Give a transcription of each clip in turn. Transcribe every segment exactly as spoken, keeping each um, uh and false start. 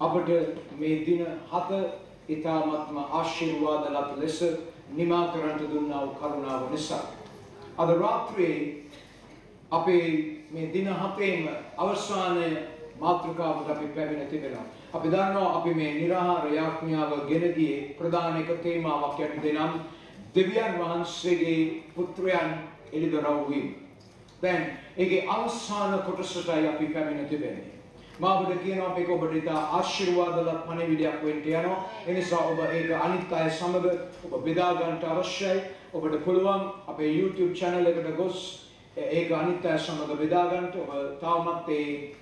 අපට මේ දින හත ඊතාත්ම ආශිර්වාද ලබ ලෙස නිමා කරන්ට දුන්නා වූ කරුණාව නිසා අද රාත්‍රියේ අපේ මේ දින හතේම අවසානයේ මාතෘකාවට අපි පැමිණ තිබෙනවා. අපි දන්නවා අපි මේ निराහාර යාඥාව ගෙනදී ප්‍රධාන එක තේමාවක් යටතේ නම් දෙවියන් වහන්සේගේ පුත්‍රයන් එළිදරව් වීම. දැන් ඒකේ අවසාන කොටසටයි අපි පැමිණ තිබෙන්නේ. මාබුද කියනවා මේක ඔබට ඉතා ආශිර්වාදවත් පණිවිඩයක් වෙන්න යනවා. ඒ නිසා ඔබ ඒක අනිත් අය සමග ඔබ බෙදා ගන්නට අවශ්‍යයි. ඔබට පුළුවන් අපේ YouTube channel එකට ගොස් ඒක අනිත් අය සමග බෙදා ගන්නට. ඔබ තාමත් ඒ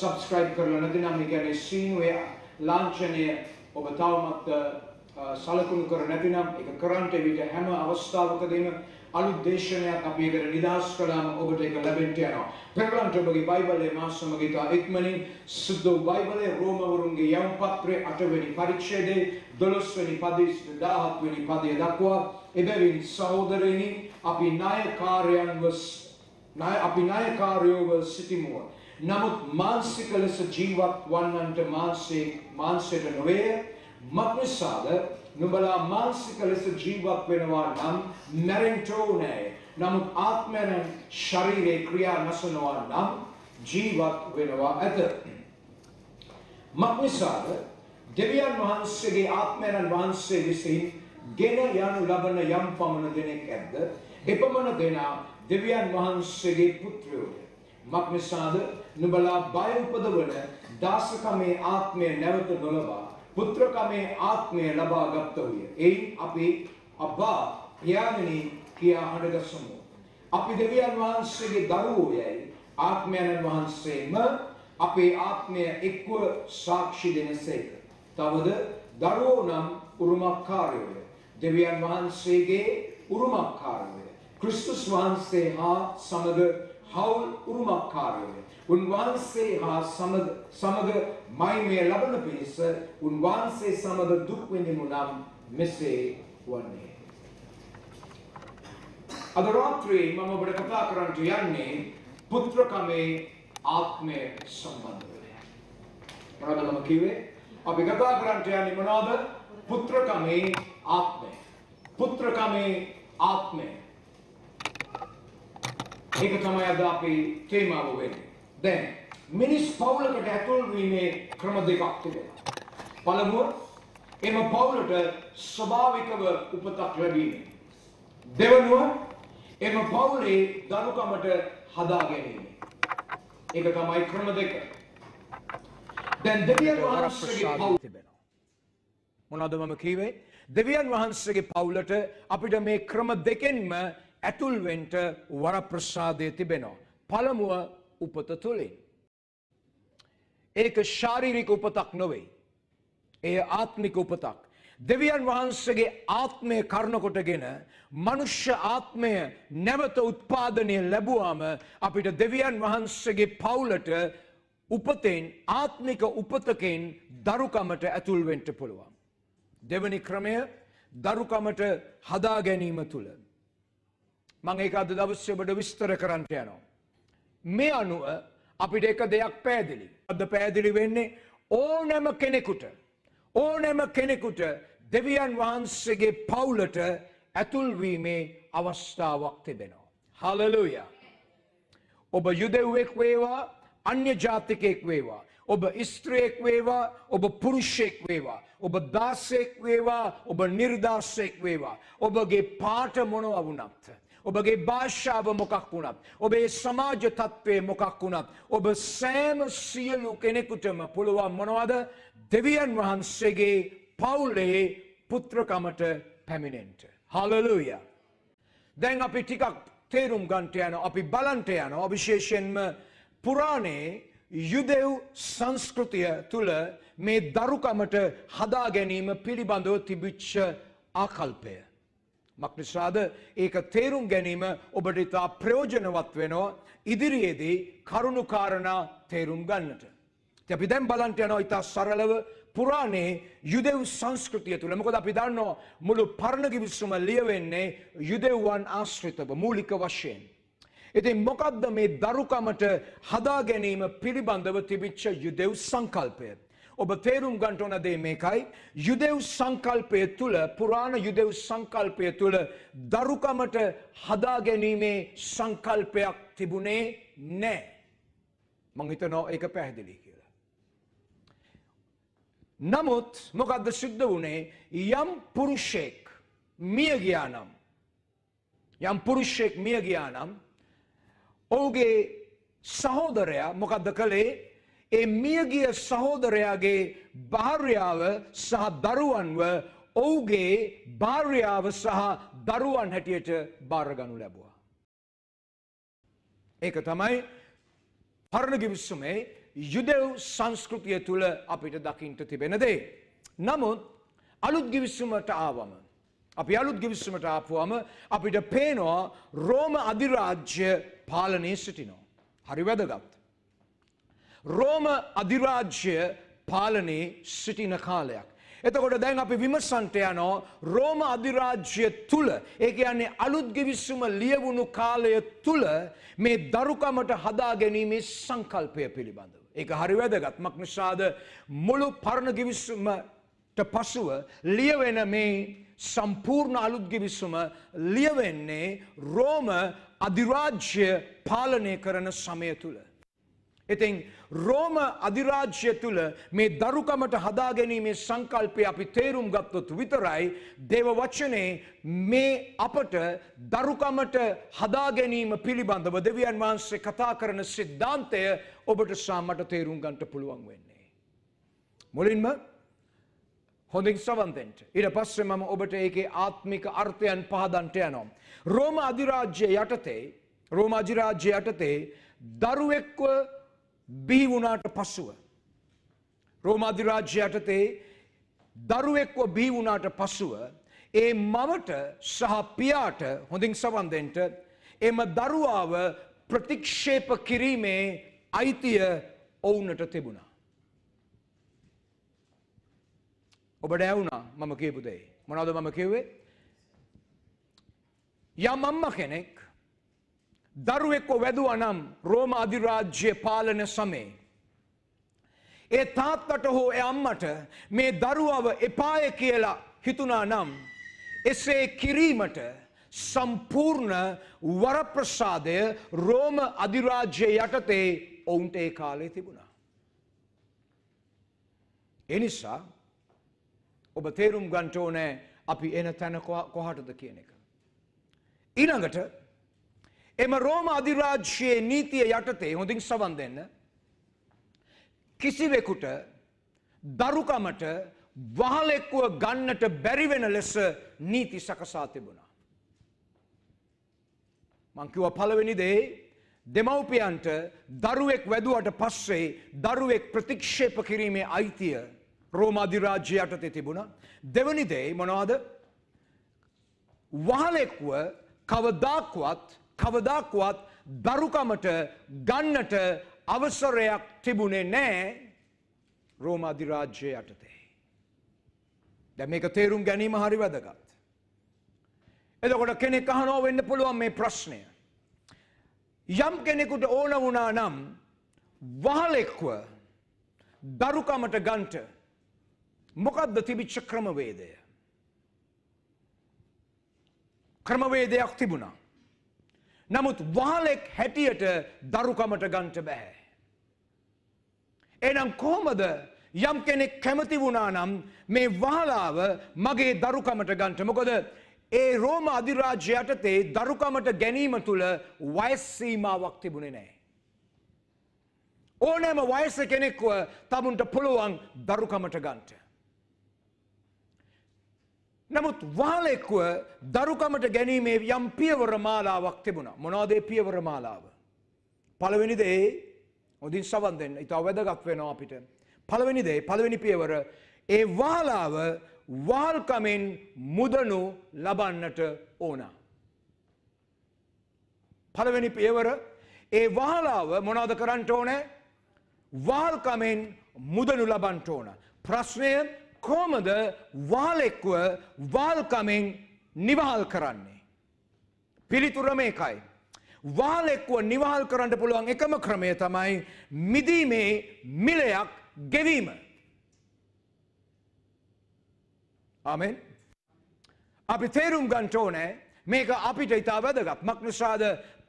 subscribe කරලා නැති නම් ඒ කියන්නේ සීනුවේ ලාංඡනය ඔබ තාමත් සලකුණු කර නැති නම් ඒක කරන්ට විදිහ හැම අවස්ථාවකදීම අලුත් දේශනයක් අපි එකට නිදහස් කළාම ඔබට ඒක ලැබෙන්න යනවා. පෙරලන්ට ඔබගේ බයිබලයේ මා සමග ඉතා ඉක්මනින් සුද්ධ බයිබලයේ රෝමවරුන්ගේ යම් පත්‍රයේ අටවෙනි පරිච්ඡේදයේ දොළොස් වෙනි පදයේ දහහත් වෙනි පදයේ දක්වා එබැවින් සහෝදරයනි අපි නායකාරයන්ව නාය අපි නායකාරයෝව සිටිමු. නමුත් මානසික ලෙස ජීවත් වන්නන්ට මානසික මානසයට නොවේ. මක්නිසාද නුඹලා මානසික ලෙස ජීවත් වෙනවා නම් මැරෙන්න ඕනේ. නමුත් ආත්මයෙන් ශරීරේ ක්‍රියා නැසනවා නම් ජීවත් වෙනවා ඇත. මක්නිසාද දෙවියන් වහන්සේගේ ආත්මයෙන් වහන්සේ විසින් ගෙන යනු ලබන යම් පමණ දෙනෙක් ඇද්ද? එපමණ දෙනා දෙවියන් වහන්සේගේ පුත්‍රයෝය. මක්නිසාද නුඹලා බය උපදවන දාසකමේ ආත්මය නැවත නොලබා පුත්‍රකමේ ආත්මය ලබා ගත්තෝය. එයින් අපි අබ්බා පියාණෙනි කියා හඬගසමු. අපි දෙවියන් වහන්සේගේ දරුවෝ යයි ආත්මයන් වහන්සේම අපේ ආත්මය එක්ව සාක්ෂි දෙනසේක. තවද දරුවෝ නම් උරුමකාරයෝය. දෙවියන් වහන්සේගේ උරුමකාරයෝය. ක්‍රිස්තුස් වහන්සේ හා සමග හවුල් උරුමකාරයෝය. උන්වහන්සේ හා සමග සමග මහිමය ලබන පිණිස උන්වහන්සේ සමග දුක් විඳිනු නම් මෙසේ වන්නේ. අද රාත්‍රියේ මම ඔබට කතා කරන්න යන්නේ පුත්‍රකමේ ආත්මය සම්බන්ධව. මොනවද මම කිව්වේ? අපි කතා කරන්න යන්නේ මොනවද? පුත්‍රකමේ ආත්මය. පුත්‍රකමේ ආත්මය. ඒක තමයි අද අපේ තේමාව වෙන්නේ. දැන් මිනිස් පවුලකට ඇතුල් වීමේ ක්‍රම දෙකක් තිබෙනවා. පළමුව එම පවුලට ස්වභාවිකව උපතක් ලැබීම. දෙවනුව එම පවුලේ දරුකමට හදා ගැනීම. ඒක තමයි ක්‍රම දෙක. දැන් දෙවියන් වහන්සේගේ පවුල තිබෙනවා. මොනවද මම කියවේ? දෙවියන් වහන්සේගේ පවුලට අපිට මේ ක්‍රම දෙකෙන්ම ඇතුල් වෙන්න වරප්‍රසාදය තිබෙනවා. පළමුව උපත තුළින්. ඒක ශාරීරික උපතක් නොවේ. එය ආත්මික උපතක්. දෙවියන් වහන්සේගේ ආත්මය කරුණ කොටගෙන මනුෂ්‍ය ආත්මය නැවත උත්පාදනය ලැබුවාම අපිට දෙවියන් වහන්සේගේ පවුලට උපතෙන් ආත්මික උපතකෙන් දරුකමට ඇතුල් වෙන්න පුළුවන්. දෙවනි ක්‍රමය දරුකමට හදා ගැනීම තුළ. මම ඒක අද දවසේ ඔබට විස්තර කරන්න යනවා. මේ අනුව අපිට එක දෙයක් පැහැදිලි. අද පැහැදිලි වෙන්නේ ඕනෑම කෙනෙකුට ඕනෑම කෙනෙකුට දෙවියන් වහන්සේගේ පවුලට ඇතුල් වීමේ අවස්ථාවක් තිබෙනවා. හලෙලූයා. ඔබ යුදෙව්වෙක් වේවා, අන්‍ය ජාතිකයෙක් වේවා, ඔබ ස්ත්‍රියෙක් වේවා, ඔබ පුරුෂයෙක් වේවා, ඔබ දාසයෙක් වේවා, ඔබ නිර්දාසයෙක් වේවා, ඔබගේ පාට මොනවා වුණත්, ඔබගේ භාෂාව මොකක් වුණත්, ඔබේ සමාජ තත්ත්වය මොකක් වුණත්, ඔබ සෑම සියලු කෙනෙකුටම පුළුවන් මොනවද? දෙවියන් වහන්සේගේ පවුලේ පුත්‍රකමට පැමිණෙන්න. හලෙලූයා. දැන් අපි ටිකක් තේරුම් ගන්නට යනවා. අපි බලන්ට යනවා විශේෂයෙන්ම පුරාණේ යුදෙව් සංස්කෘතිය තුළ මේ දරුකමට හදා ගැනීම පිළිබඳව තිබිච්ච ආකල්පය. මක්නිසාද ඒක තේරුම් ගැනීම ඔබට ඉතා ප්‍රයෝජනවත් වෙනවා ඉදිරියේදී කරුණු කාරණා තේරුම් ගන්නට. අපි දැන් බලන්න යනවා ඉතා සරලව පුරාණේ යුදෙව් සංස්කෘතිය තුළ. මොකද අපි දන්නවා මුළු පරණ කිවිසුම ලියවෙන්නේ යුදෙව්වන් ආශ්‍රිතව මූලික වශයෙන්. ඉතින් මොකද්ද මේ දරුකමට හදා ගැනීම පිළිබඳව තිබිච්ච යුදෙව් සංකල්පය? ඔබ තේරුම් ගන්න ඕන දේ මේකයි. යුදෙව් සංකල්පය තුළ, පුරාණ යුදෙව් සංකල්පය තුළ දරුකමට හදා ගැනීමේ සංකල්පයක් තිබුණේ නැහැ. මම හිතනවා ඒක පැහැදිලි කියලා. නමුත් මොකද්ද සිද්ධ වුණේ? යම් පුරුෂයෙක් මිය ගියා නම්, යම් පුරුෂයෙක් මිය ගියා නම් ඔහුගේ සහෝදරයා මොකද්ද කළේ? ඒ මියගිය සහෝදරයාගේ භාර්යාව සහ දරුවන්ව ඔහුගේ භාර්යාව සහ දරුවන් හැටියට බාරගනු ලැබුවා. ඒක තමයි පරණ ගිවිසුමේ යුදෙව් සංස්කෘතිය තුළ අපිට දකින්න තිබෙන දේ. නමුත් අලුත් ගිවිසුමට ආවම, අපි අලුත් ගිවිසුමට ආපුවම අපිට පේනවා රෝම අධිරාජ්‍ය පාලනයේ සිටිනවා. හරි වැදගත්. රෝම අධිරාජ්‍ය පාලනයේ සිටින කාලයක්. එතකොට දැන් අපි විමසන්ට යනවා රෝම අධිරාජ්‍ය තුල, ඒ කියන්නේ අලුත් ගිවිසුම ලියවුණු කාලය තුල මේ දරුකමට හදා ගැනීමේ සංකල්පය පිළිබඳව. ඒක හරි වැදගත්. මක් නිසාද? මුළු පරණ ගිවිසුමට පසුව ලියවෙන මේ සම්පූර්ණ අලුත් ගිවිසුම ලියවෙන්නේ රෝම අධිරාජ්‍ය පාලනය කරන සමය තුල. ඉතින් රෝම අධිරාජ්‍ය තුළ මේ දරුකමට හදා ගැනීමේ සංකල්පය අපි තේරුම් ගත්තොත් විතරයි දේව වචනේ මේ අපට දරුකමට හදා ගැනීම පිළිබඳව දෙවියන් වහන්සේ කතා කරන සිද්ධාන්තය ඔබට සාමට තේරුම් ගන්නට පුළුවන් වෙන්නේ. මුලින්ම හොඳින් සවන් දෙන්න. ඊට පස්සේ මම ඔබට ඒකේ ආත්මික අර්ථයන් පහදන්නට යනවා. රෝම අධිරාජ්‍ය යටතේ, රෝම අධිරාජ්‍ය යටතේ දරුවෙක්ව බිහි වුණාට පසුව, රෝම අධිරාජ්‍ය යටතේ දරුවෙක්ව බිහි වුණාට පසුව ඒ මවට සහ පියාට, හොඳින් සවන් දෙන්න, එම දරුවාව ප්‍රතික්ෂේප කිරීමේ අයිතිය ඔවුන්ට තිබුණා. ඔබට ඇහුණා මම කියපු දේ මොනවද? මම කිව්වේ යම් අම්මා කෙනෙක් දරුවෙක්ව වැදුවා නම් රෝම අධිරාජ්‍ය පාලන සමයේ ඒ තාත්තට හෝ ඒ අම්මට මේ දරුවව එපාය කියලා හිතුණා නම් එසේ කිරීමට සම්පූර්ණ වරප්‍රසාදය රෝම අධිරාජ්‍ය යටතේ ඔවුන්ට ඒ කාලේ තිබුණා. ඒ නිසා ඔබ තේරුම් ගන්න ඕනේ අපි එන තැන කොහටද කියන එක. ඊළඟට එම රෝම අධිරාජ්‍යයේ නීතිය යටතේ, හොඳින් සවන් දෙන්න, කිසිවෙකුට දරුකමට වහලෙක්ව ගන්නට බැරි වෙන ලෙස නීති සකසා තිබුණා. මං කිව්වා පළවෙනි දේ දෙමව්පියන්ට දරුවෙක් වැදුවට පස්සේ දරුවෙක් ප්‍රතික්ෂේප කිරීමේ අයිතිය රෝම අධිරාජ්‍ය යටතේ තිබුණා. දෙවෙනි දේ මොනවද? වහලෙක්ව කවදාක්වත් කවදාක්වත් දරුකමට ගන්නට අවසරයක් තිබුණේ නැහැ රෝම අධිරාජ්‍ය යටතේ. දැන් මේක තේරුම් ගැනීම හරි වැදගත්. එතකොට කෙනෙක් අහනවා වෙන්න පුළුවන් මේ ප්‍රශ්නය. යම් කෙනෙකුට ඕන වුණා නම් වහලෙක්ව දරුකමට ගන්නට මොකද්ද තිබිච්ච ක්‍රමවේදය? ක්‍රමවේදයක් තිබුණා. නමුත් වහලෙක් හැටියට දරුකමට ගන්නට බෑ. එහෙනම් කොහොමද යම් කෙනෙක් කැමති වුණා නම් මේ වහලාව මගේ දරුකමට ගන්නට? මොකද ඒ රෝම අධිරාජ්‍ය යටතේ දරුකමට ගැනීම තුල වයස් සීමාවක් තිබුණේ නෑ. ඕනෑම වයස කෙනෙක්ව තමුන්ට පුළුවන් දරුකමට ගන්නට. නමුත් වහලෙක්ව දරුකමට ගැනීමේ යම් පියවර මාලාවක් තිබුණා. මොනවද ඒ පියවර මාලාව? පළවෙනි දේ, හොඳින් සවන් දෙන්න, ඊට අවදගත් වෙනවා අපිට. පළවෙනි දේ, පළවෙනි පියවර, ඒ වහලාව වහල්කමෙන් මුදනු ලබන්නට ඕන. පළවෙනි පියවර, ඒ වහලාව මොනවද කරන්න ඕනේ? වහල්කමෙන් මුදනු ලබන්න ඕන. ප්‍රශ්නය කොහොමද වහලෙක්ව වහල්කමෙන් නිවහල් කරන්නේ? පිළිතුර මේකයි. වහලෙක්ව නිවහල් කරන්න පුළුවන් එකම ක්‍රමය තමයි මිදීමේ මිලයක් ගෙවීම. Amen. අපි තේරුම් ගන්න ඕනේ මේක අපිට ඉතා වැදගත්මක් නිසාද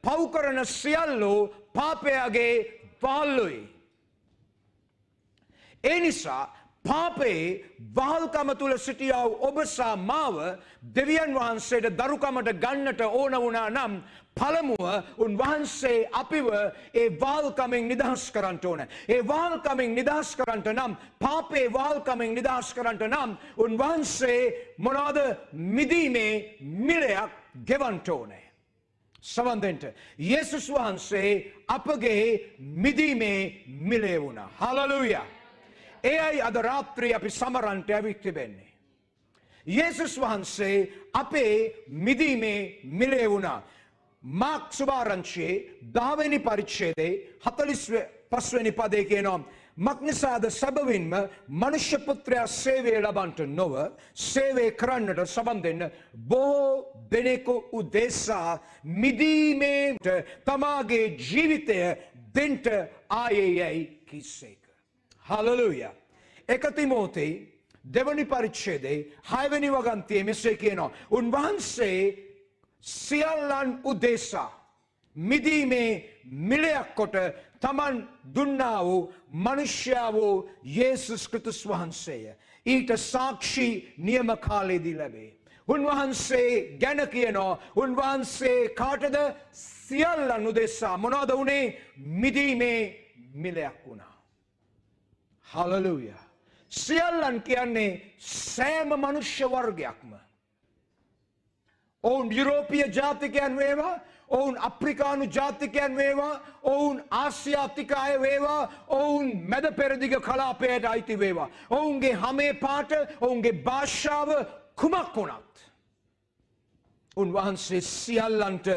පව් කරන සියල්ලෝ පාපයගේ වහල්ලුයි. ඒ නිසා පාපේ වහල්කම තුල සිටියා වූ ඔබ සහ මාව දෙවියන් වහන්සේට දරුකමට ගන්නට ඕන වුණා නම් පළමුව උන්වහන්සේ අපිව ඒ වහල්කමෙන් නිදහස් කරන්න ඕන. ඒ වහල්කමෙන් නිදහස් කරන්න නම් පාපේ වහල්කමෙන් නිදහස් කරන්න නම් උන්වහන්සේ මොනවාද මිදීමේ මිලයක් ගෙවන්න ඕනේ. සවන්දෙන්ට යේසුස් වහන්සේ අපගේ මිදීමේ මිලේ වුණා. හලෙලූයා. එයයි අද රාත්‍රිය අපි සමරන්ට ඇවිත් තිබෙන්නේ. යේසුස් වහන්සේ අපේ මිදීමේ මිලේ වුණා. මාක් සුභාරංචියේ දහවෙනි පරිච්ඡේදයේ හතළිස් පහ වෙනි පදයේ කියනවා මක්නිසාද සැබවින්ම මනුෂ්‍ය පුත්‍රයා සේවය ලබන්නට නොව සේවය කරන්නට සවන් දෙන්න බොහෝ දෙනෙකු උදෙසා මිදීමේ තමාගේ ජීවිතය දෙන්න ආයේයයි කිසේක. හලෙලූයා. එක තිමෝතේ දෙවනි පරිච්ඡේදයේ හය වෙනි වගන්තියේ මෙසේ කියනවා උන්වහන්සේ සියල්ලන් උදෙසා මිදීමේ මිලයක් කොට තමන් දුන්නා වූ මනුෂ්‍යයා වූ යේසුස් ක්‍රිස්තුස් වහන්සේය ඊට සාක්ෂි නියම කාලයේදී ලැබේ. උන්වහන්සේ ගැන කියනවා උන්වහන්සේ කාටද සියල්ලන් උදෙසා මොනවද වුණේ මිදීමේ මිලයක් වුණා. හලෙලූයා. සියල්ලන් කියන්නේ සෑම මනුෂ්‍ය වර්ගයක්ම. ඔවුන් යුරෝපීය ජාතිකයන් වේවා, ඔවුන් අප්‍රිකානු ජාතිකයන් වේවා, ඔවුන් ආසියාතික අය වේවා, ඔවුන් මැද පෙරදිග කලාපයට අයිති වේවා. ඔවුන්ගේ හැම පාට, ඔවුන්ගේ භාෂාව කුමක් වුණත් උන්වහන්සේ සියල්ලන්ට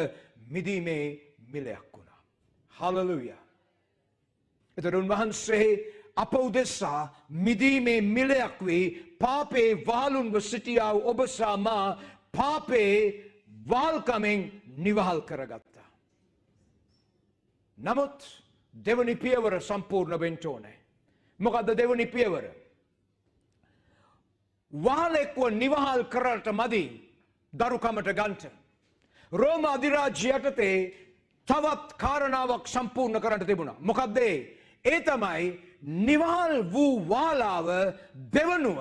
මිදීමේ මිලයක් වුණා. හලෙලූයා. එතකොට උන්වහන්සේ අප උදෙසා මිදීමේ මිලයක් වේ පාපේ වහලුන්ව සිටියා වූ ඔබ සහ මා පාපේ වහල්කමෙන් නිවහල් කරගත්තා. නමුත් දෙවනි පියවර සම්පූර්ණ වෙන්න ඕනේ. මොකද්ද දෙවනි පියවර? වහලෙක්ව නිවහල් කරලට මදි දරුකමට ගන්ට. රෝම අධිරාජ්‍ය යටතේ තවත් කාරණාවක් සම්පූර්ණ කරන්න තිබුණා. මොකද්ද ඒ? ඒ තමයි නිවහල් වූ වාලාව දෙවනුව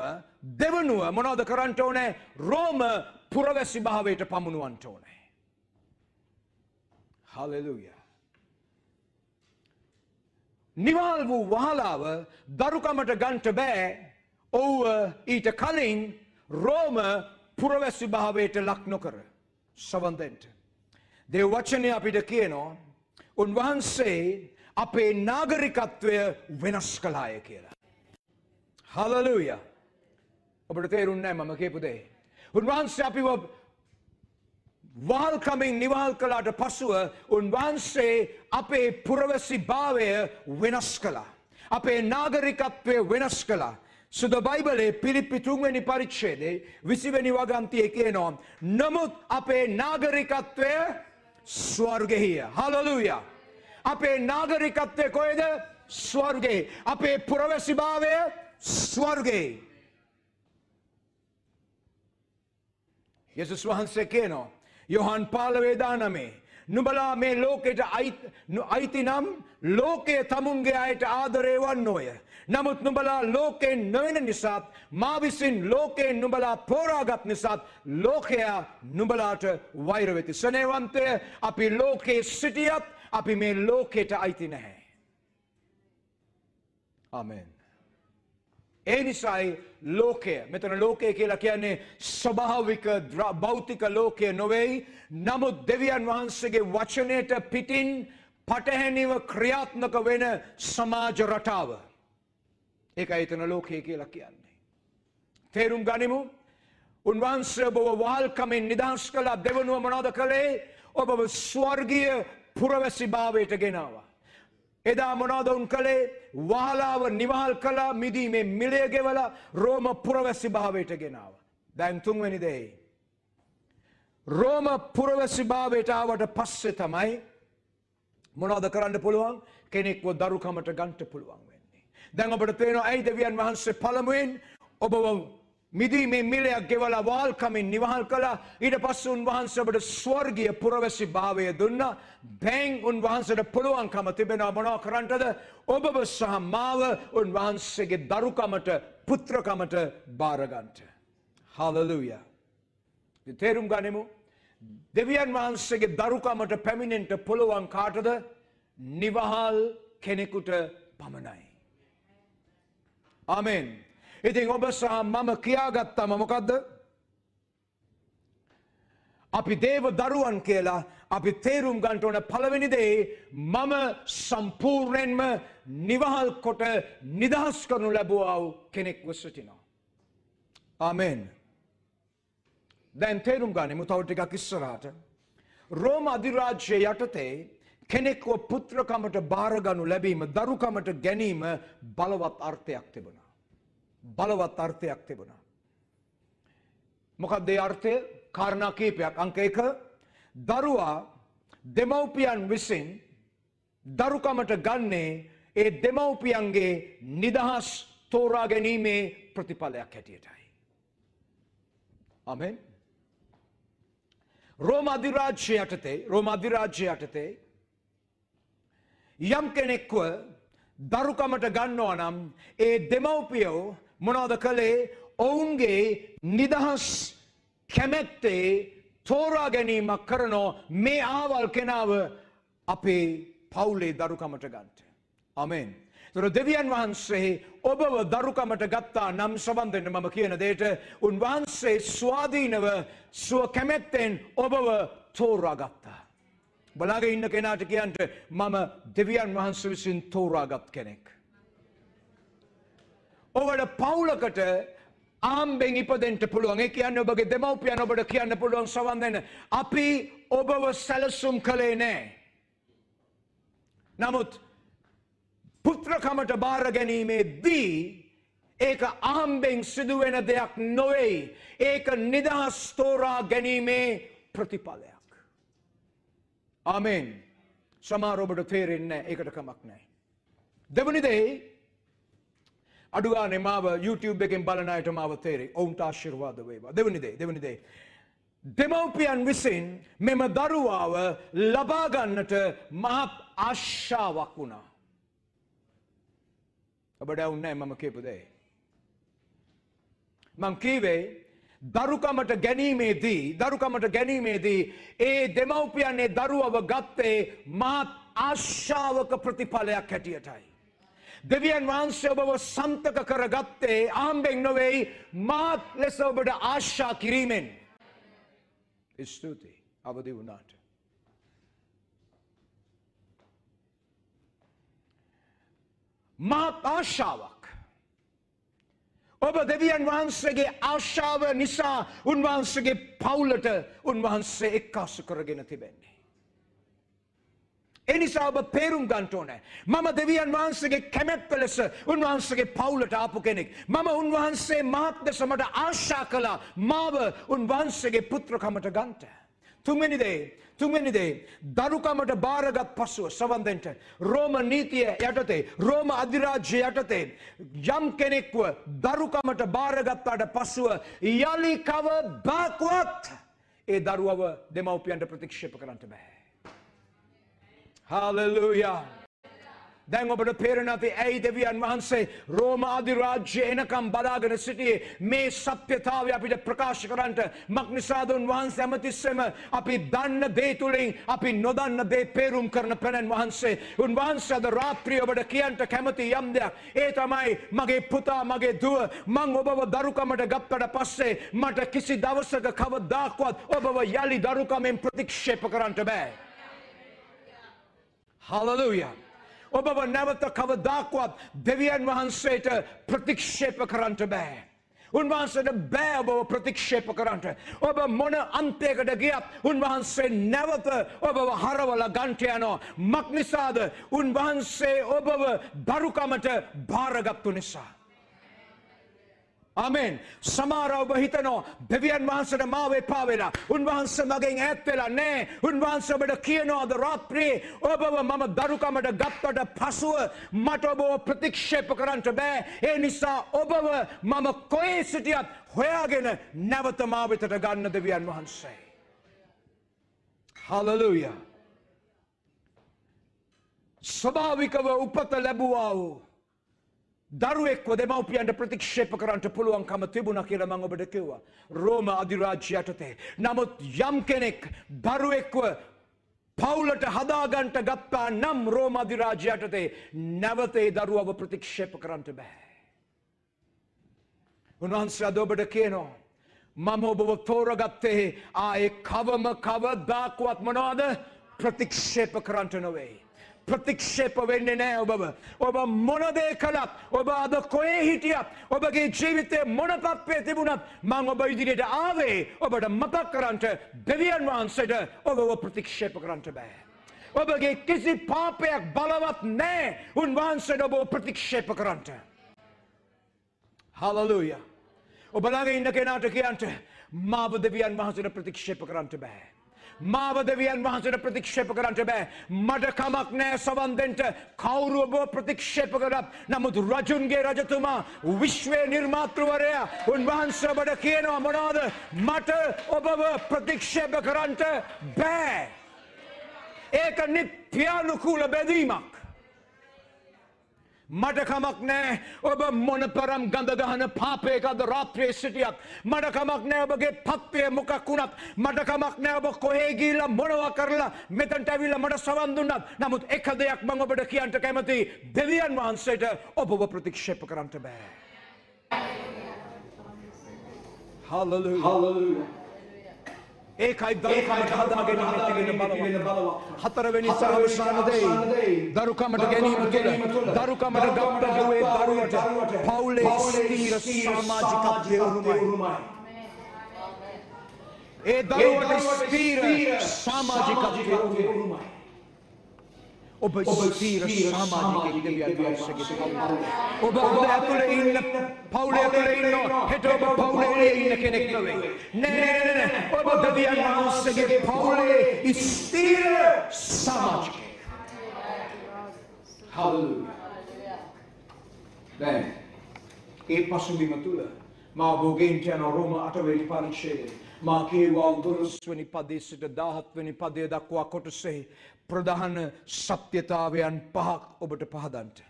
දෙවනුව මොනවද කරන්න ඕනේ? රෝම පුරවැසි භාවයට පමුණුවන්න ඕනේ. හලෙලූයා. නිවහල් වූ වාලාව දරුකමට ගන්ට බෑ. ඔව්ව ඊට කලින් රෝම පුරවැසි භාවයට ලක් නොකර. සවන් දෙන්න. දේව වචනේ අපිට කියනවා උන්වහන්සේ අපේ නාගරිකත්වය වෙනස් කළාය කියලා. හලෙලූයා. ඔබට තේරුන්නේ නැහැ මම කියපු දේ. උන්වහන්සේ අපිව වහල්කමෙන් නිවහල් කළාට පසුව උන්වහන්සේ අපේ පුරවැසිභාවය වෙනස් කළා. අපේ නාගරිකත්වය වෙනස් කළා. සුද බයිබලයේ පිලිප්පි තුන් වෙනි පරිච්ඡේදයේ විසි වෙනි වගන්තියේ කියනවා නමුත් අපේ නාගරිකත්වය ස්වර්ගීය. හලෙලූයා. අපේ නාගරිකත්වය කොහෙද? ස්වර්ගේ. අපේ පුරවැසිභාවය ස්වර්ගේ. යේසුස් වහන්සේ කියනවා යොහන් පහළව නවය නුඹලා මේ ලෝකෙට අයිති නම් ලෝකයේ තමුන්ගේ අයට ආදරේ වන්නෝය. නමුත් නුඹලා ලෝකයෙන් නොවන නිසාත් මා විසින් ලෝකයෙන් නුඹලා පෝරාගත් නිසාත් ලෝකයා නුඹලාට වෛර වෙති. සනේවන්තය අපි ලෝකයේ සිටියත් අපි මේ ලෝකෙට අයිති නැහැ. ආමෙන්. ඒ නිසායි ලෝකය. මෙතන ලෝකය කියලා කියන්නේ ස්වභාවික භෞතික ලෝකය නොවේ. නමුත් දෙවියන් වහන්සේගේ වචනයට පිටින් පටහැනිව ක්‍රියාත්මක වෙන සමාජ රටාව. ඒකයි එතන ලෝකය කියලා කියන්නේ. තේරුම් ගනිමු. උන්වහන්සේ ඔබව වහල්කමෙන් නිදහස් කළා. දෙවනුව මොනවද කළේ? ඔබව ස්වර්ගීය පුරවැසි භාවයට ගෙනාවා. එදා මොනවද උන් කළේ? වහලාව නිවහල් කළා, මිදීමේ මිලය ගෙවලා රෝම පුරවැසි භාවයට ගෙනාවා. දැන් තුන්වෙනි දේ. රෝම පුරවැසි භාවයට ආවට පස්සේ තමයි මොනවද කරන්න පුළුවන්? කෙනෙක්ව දරුකමට ගන්න පුළුවන් වෙන්නේ. දැන් අපිට තේරෙනවා ඇයි දෙවියන් වහන්සේ පළමුවෙන් ඔබව මිදීමේ මිලයක් ගෙවලා වල්කමින් නිවහල් කළා. ඊට පස්සේ උන්වහන්සේ අපට ස්වර්ගීය පුරවැසි භාවය දුන්නා. දැන් උන්වහන්සේට පුළුවන්කම තිබෙනවා මොනවා කරන්නද? ඔබව සහ මාව උන්වහන්සේගේ දරුකමට පුත්‍රකමට බාර ගන්නට. හාලෙලූයා. තේරුම් ගනිමු. දෙවියන් වහන්සේගේ දරුකමට පැමිණෙන්න පුළුවන් කාටද? නිවහල් කෙනෙකුට පමණයි. ආමෙන්. ඉතින් ඔබ සහ මම කියාගත්තම මොකද්ද? අපි දේව දරුවන් කියලා අපි තේරුම් ගන්න ඕන පළවෙනි දේ මම සම්පූර්ණයෙන්ම නිවහල් කොට නිදහස් කරනු ලැබුවා වූ කෙනෙක්ව සිටිනවා. ආමෙන්. දැන් තේරුම් ගනිමු තව ටිකක් ඉස්සරහට. රෝම අධිරාජ්‍යය යටතේ කෙනෙක්ව පුත්‍රකමට බාරගනු ලැබීම දරුකමට ගැනීම බලවත් අර්ථයක් තිබුණා. බලවත් අර්ථයක් තිබුණා. මොකක්ද ඒ අර්ථය? කාරණා කීපයක්. අංක එක, දරුවා දෙමව්පියන් විසින් දරුකමට ගන්නේ ඒ දෙමව්පියන්ගේ නිදහස් තෝරා ගැනීමේ ප්‍රතිඵලයක් හැටියටයි. ආමෙන්. රෝම අධිරාජ්‍ය යටතේ රෝම අධිරාජ්‍ය යටතේ යම් කෙනෙක්ව දරුකමට ගන්නවා නම් ඒ දෙමව්පියෝ මොනවද කළේ? ඔවුන්ගේ නිදහස් කැමැත්තේ තෝරා ගැනීමක් කරනෝ මේ ආවල් කෙනාව අපේ පවුලේ දරුකමට ගන්නට. ආමෙන්. ඒතර දෙවියන් වහන්සේ ඔබව දරුකමට ගත්තා නම් සම්බන්ධයෙන් මම කියන දෙයට උන්වහන්සේ ස්වාධීනව සුව කැමැත්තෙන් ඔබව තෝරා ගත්තා. බලාගෙන ඉන්න කෙනාට කියන්න මම දෙවියන් වහන්සේ විසින් තෝරාගත් කෙනෙක්. ඔබට පවුලකට ආම්බෙන් ඉපදෙන්න පුළුවන්. ඒ කියන්නේ ඔබගේ දෙමව්පියන් ඔබට කියන්න පුළුවන් සවන් දෙන්න. අපි ඔබව සැලසුම් කළේ නැහැ. නමුත් පුත්‍රකමට බාර ගැනීමේදී ඒක ආම්බෙන් සිදුවෙන දෙයක් නොවේ. ඒක නිදහස් තෝරා ගැනීමේ ප්‍රතිඵලයක්. ආමෙන්. සමහර ඔබට තේරෙන්නේ නැහැ. ඒකට කමක් නැහැ. දෙවනි දේ අඩු ගානේ මාව YouTube එකෙන් බලන අයට මාව තේරෙයි. ඔවුන්ට ආශිර්වාද වේවා. දෙවනි දේ දෙවනි දේ දෙමව්පියන් විසින් මෙම දරුවාව ලබා ගන්නට මහ ආශාවක් වුණා. ඔබට වුණේ මම කියපු දේ. මං කීවේ දරුකමට ගැනීමේදී දරුකමට ගැනීමේදී ඒ දෙමව්පියන් ඒ දරුවව ගත්තේ මාත් ආශාවක ප්‍රතිඵලයක් හැටියටයි. දෙවියන් වහන්සේ ඔබව සන්තක කරගත්තේ ආම්බෙන් නොවේ, මාත් ලෙස ඔබට ආශා කිරීමෙන්. ස්තුතියි අවදි වුණාට. මාත් ආශාවක්. ඔබ දෙවියන් වහන්සේගේ ආශාව නිසා උන්වහන්සේගේ පවුලට උන්වහන්සේ එක්කාසු කරගෙන තිබෙන්නේ. ඒ නිසා ඔබ තේරුම් ගන්න ඕනේ මම දෙවියන් වහන්සේගේ කැමැත්ත ලෙස උන්වහන්සේගේ පවුලට ආපු කෙනෙක්. මම උන්වහන්සේ මාත් ලෙස මට ආශා කළා මාව උන්වහන්සේගේ පුත්‍රකමට ගන්නට. තුන්වෙනි දේ තුන්වෙනි දේ දරුකමට බාරගත් පසුව සවන් දෙන්න රෝම නීතිය යටතේ රෝම අධිරාජ්‍ය යටතේ යම් කෙනෙක්ව දරුකමට බාරගත්තාට පසුව යලි කවදාවත් ඒ දරුවව දෙමව්පියන්ට ප්‍රතික්ෂේප කරන්න බෑ. හාලෙලූයා. දැන් ඔබට තේරෙන්නේ නැති ඇයි දෙවියන් වහන්සේ රෝම අධිරාජ්‍ය එනකම් බලාගෙන සිටියේ? මේ සත්‍යතාවය අපිට ප්‍රකාශ කරන්නට. මක්නිසාද උන්වහන්සේ හැමතිස්සෙම අපි දන්න දේ තුලින් අපි නොදන්න දේ පෙරුම් කරන පැනන් වහන්සේ උන්වහන්සේ අද රාත්‍රියේ ඔබට කියන්න කැමති යම් දෙයක් ඒ තමයි මගේ පුතා මගේ දුව මං ඔබව දරුකමට ගත්තට පස්සේ මට කිසි දවසක කවදාවත් ඔබව යලි දරුකමෙන් ප්‍රතික්ෂේප කරන්න බෑ. හාලෙලූයා. ඔබව නැවත කවදාකවත් දෙවියන් වහන්සේට ප්‍රතික්ෂේප කරන්නට බෑ. උන්වහන්සේට බෑ ඔබව ප්‍රතික්ෂේප කරන්නට. ඔබ මොන අන්තයකට ගියත් උන්වහන්සේ නැවත ඔබව හරවලා ගන්නට යනවා. මක්නිසාද? උන්වහන්සේ ඔබව දරුකමට බාරගත්තු නිසා. Amen. Samaraw ba hitano, bebian wahansa na mawe pawela, unwahansa maging etela ne, unwahansa mada kieno ada ratri, obawa mama daruka mada gapta da pasua, matobawa pratikshepa karanta ba, e nisa obawa mama koe sitiyat, hoyagena, nawata mawetata ganna devian wahansa. Hallelujah. Sabavikawa upata labuwao, දරුවෙක්ව දෙමව්පියන්ට ප්‍රතික්ෂේප කරන්නට පුළුවන්කම තිබුණා කියලා මම ඔබට කිව්වා. රෝම අධිරාජ්‍ය යටතේ. නමුත් යම් කෙනෙක් දරුවෙක්ව පවුලට හදාගන්නට ගත්තා නම් රෝම අධිරාජ්‍ය යටතේ නැවත ඒ දරුවව ප්‍රතික්ෂේප කරන්නට බෑ. උන්වහන්සේ අද ඔබට කියනවා මම ඔබව තෝරගත්තේ ආයේ කවම කවදාකවත් මොනවද ප්‍රතික්ෂේප කරන්නට නොවේ. ප්‍රතික්ෂේප වෙන්නේ නැහැ ඔබව. ඔබ මොන දේ කළත්, ඔබ අද කොහේ හිටියත්, ඔබගේ ජීවිතේ මොන තත්ත්වයේ තිබුණත්, මම ඔබ ඉදිරියට ආවේ ඔබට මතක් කරන්ට දෙවියන් වහන්සේට ඔබව ප්‍රතික්ෂේප කරන්න බෑ. ඔබගේ කිසි පාපයක් බලවත් නැහැ උන්වහන්සේට ඔබව ප්‍රතික්ෂේප කරන්න. Hallelujah. ඔබ ළඟ ඉන්න කෙනාට කියන්ට මාව දෙවියන් වහන්සේට ප්‍රතික්ෂේප කරන්න බෑ. මාව දෙවියන් වහන්සේට ප්‍රතික්ෂේප කරන්නට බෑ. මට කමක් නෑ සවන් දෙන්න කවුරු ඔබ ප්‍රතික්ෂේප කරත්. නමුත් රජුන්ගේ රජතුමා විශ්වයේ නිර්මාතෘවරයා උන්වහන්සේ ඔබට කියනවා මොනවද? මට ඔබව ප්‍රතික්ෂේප කරන්නට බෑ. ඒක නිත්‍යානුකූල බැඳීමක්. මට කමක් නෑ ඔබ මොන තරම් ගඳ ගහන පාපයක අද රාත්‍රියේ සිටියත්, මට කමක් නෑ ඔබගේ පත්වය මොකක් වුණත්, මට කමක් නෑ ඔබ කොහේ ගිහිල්ලා මොනවා කරලා මෙතනට ඇවිල්ලා මට සවන් දුන්නත්, නමුත් එක දෙයක් මම ඔබට කියන්න කැමතියි, දෙවියන් වහන්සේට ඔබව ප්‍රතික්ෂේප කරන්න බෑ. Hallelujah. ඒකයි දරුකමට හදාගෙන හිටගෙන බලවා. හතරවෙනි සාවසාන දෙයි දරුකමට ගැනීම තුළ දරුකමට ගත්ත දුවේ දරුවට පවුලේ ස්ථීර සමාජිකත්වයේ උරුමයි. ඒ දරුවට ස්ථීර සමාජිකත්වයේ උරුමයි. ඔබ ස්ථීර සමාජිකයෙක් දෙවියන් වහන්සේගේ පවුලේ. ඔබ ඇතුළේ ඉන්න පවුලේ ඇතුළේ ඉන්න හෙට ඔබ පවුලේ ඉන්න කෙනෙක් නෙවෙයි. නෑ නෑ නෑ. ඔබ දෙවියන් වහන්සේගේ පවුලේ ස්ථීර සමාජිකයෙක්. හල්ලෙලූයා. දැන් ඒ පසුබිම තුළ මා ඔබගෙන් යන රෝම අටවෙනි පරිච්ඡේදය මා කියවා දොළොස්වෙනි පදයේ සිට දහහත්වෙනි පදය දක්වා කොටසේ ප්‍රධාන සත්‍යතාවයන් පහක් ඔබට පහදන්ට.